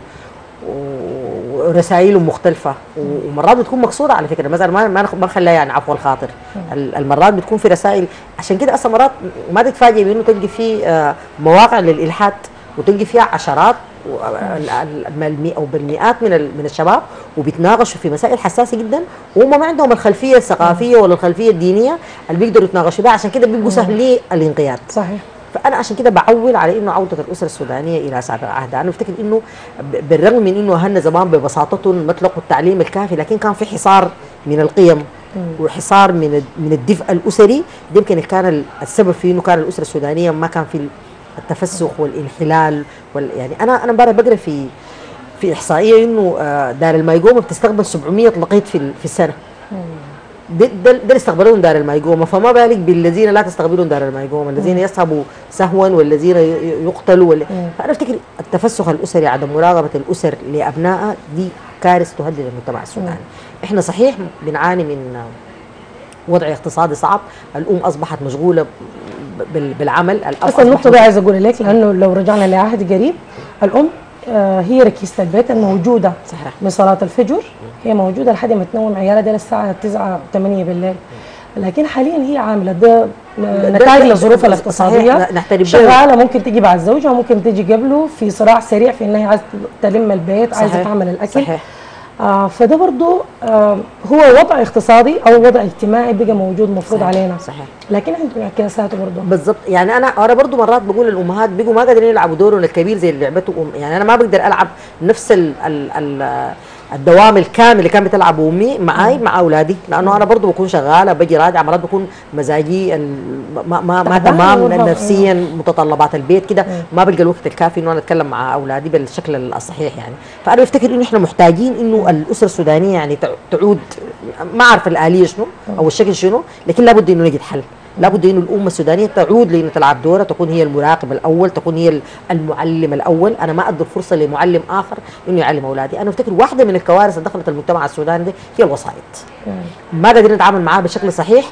ورسائلهم مختلفة، ومرات بتكون مقصودة على فكرة، مثلا ما ما نخليها يعني عفو الخاطر، المرات بتكون في رسائل، عشان كده أصلا مرات ما تتفاجئ بأنه تلقي في مواقع للإلحاد وتلقي فيها عشرات او بالمئات من من الشباب وبيتناقشوا في مسائل حساسه جدا، وهم ما عندهم الخلفيه الثقافيه ولا الخلفيه الدينيه اللي بيقدروا يتناقشوا بها، عشان كده بيبقوا سهلي الانقياد. صحيح. فانا عشان كده بعول على انه عوده الاسره السودانيه الى سابق عهدها. انا بفتكر انه بالرغم من انه اهلنا زمان ببساطتهم ما تلقوا التعليم الكافي، لكن كان في حصار من القيم وحصار من من الدفء الاسري، ده يمكن كان السبب في انه كان الاسره السودانيه ما كان في التفسخ والانحلال وال... يعني انا انا امبارح بقرا في في احصائيه انه دار المايقومه بتستقبل سبعمئة لقيط في في السنه. ده ده استقبلون دار المايقومه، فما بالك بالذين لا تستقبلون دار المايقومه، الذين يصحبوا سهوا والذين يقتلوا وال... فانا افتكر التفسخ الاسري، عدم مراقبه الاسر لابنائها، دي كارثه تهدد المجتمع السوداني. احنا صحيح بنعاني من وضع اقتصادي صعب، الام اصبحت مشغوله بالعمل، بس النقطة دي عايزة أقول لك، لأنه لو رجعنا لعهد قريب الأم هي رئيسة البيت الموجودة. صحيح. من صلاة الفجر هي موجودة لحد ما تنوم عيالها دي للساعة تسعة ثمانية بالليل، لكن حاليا هي عاملة ده نتائج للظروف الاقتصادية. شغالة ممكن تجي بعد زوجها وممكن تجي قبله في صراع سريع في إنها عايزة تلم البيت، عايزة تعمل الأكل. صحيح. آه فده برضه آه هو وضع اقتصادي او وضع اجتماعي بقى موجود مفروض علينا. صحيح. لكن عنده انعكاساته برضه. بالظبط. يعني انا انا برضه مرات بقول للامهات بيجوا ما قادرين يلعبوا دورهم الكبير زي اللي لعبته ام، يعني انا ما بقدر العب نفس ال ال ال الدوام الكامل اللي كان بتلعبه امي معي مع اولادي، لانه مم. انا برضه بكون شغاله باجي راجعه، مرات بكون مزاجي ما ما, ما تمام نفسيا، متطلبات البيت كده ما بلقى الوقت الكافي انه انا اتكلم مع اولادي بالشكل الصحيح يعني. فانا بفتكر انه احنا محتاجين انه الاسره السودانيه يعني تعود، ما اعرف الاليه شنو او الشكل شنو، لكن لابد انه نجد حل. لابد أن الأمة السودانية تعود لأن تلعب دورة، تكون هي المراقب الأول، تكون هي المعلم الأول. أنا ما أدي فرصة لمعلم آخر أنه يعلم أولادي. أنا أفتكر واحدة من الكوارث اللي دخلت المجتمع السوداني دي هي الوسائط، ما قادرين نتعامل معاها بشكل صحيح.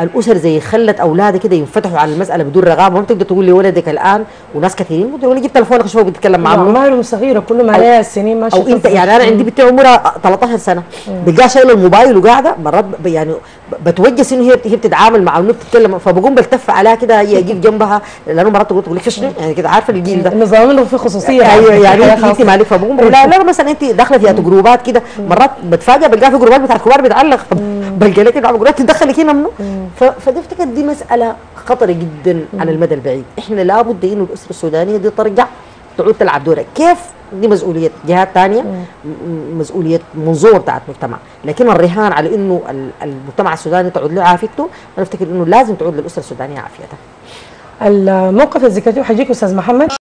الاسر زي خلت اولادها كده ينفتحوا على المساله بدون رغبه. ما بتقدر تقول لي ولدك الآن، وناس كثيرين بتقول لي جيب تليفونك شوف بتتكلم معاه. والله صغيره كل ما عليها السنين ماشي. او انت يعني انا عندي بنتي عمرها ثلاثة عشر سنه بقى شايله الموبايل وقاعده، مرات يعني بتوجس انه هي هي بتتعامل معه وانه بتتكلم، فبقوم بلتف عليها كده هي اجيب جنبها، لانه مرات تقول لك شنو يعني كده، عارفه الجيل ده نظام له في خصوصيه. ايوه يعني انت انت مالك. فبقوم لا لا مثلا انت داخله في جروبات كده، مرات بتفاجئ بلقاها في جروبات بتاع الكبار بتعلق، بلقى لك جروبات تدخلك هنا منه. فدي افتكر دي مساله خطره جدا على المدى البعيد. احنا لابد انه الاسره السودانيه دي ترجع تعود تلعب دورها. كيف؟ دي مسؤوليه جهات ثانيه، مسؤوليه منظومه بتاعت مجتمع، لكن الرهان على انه المجتمع السوداني تعود له عافيته، انا افتكر انه لازم تعود للاسره السودانيه عافيتها. الموقف الذكرتيه حجيك استاذ محمد.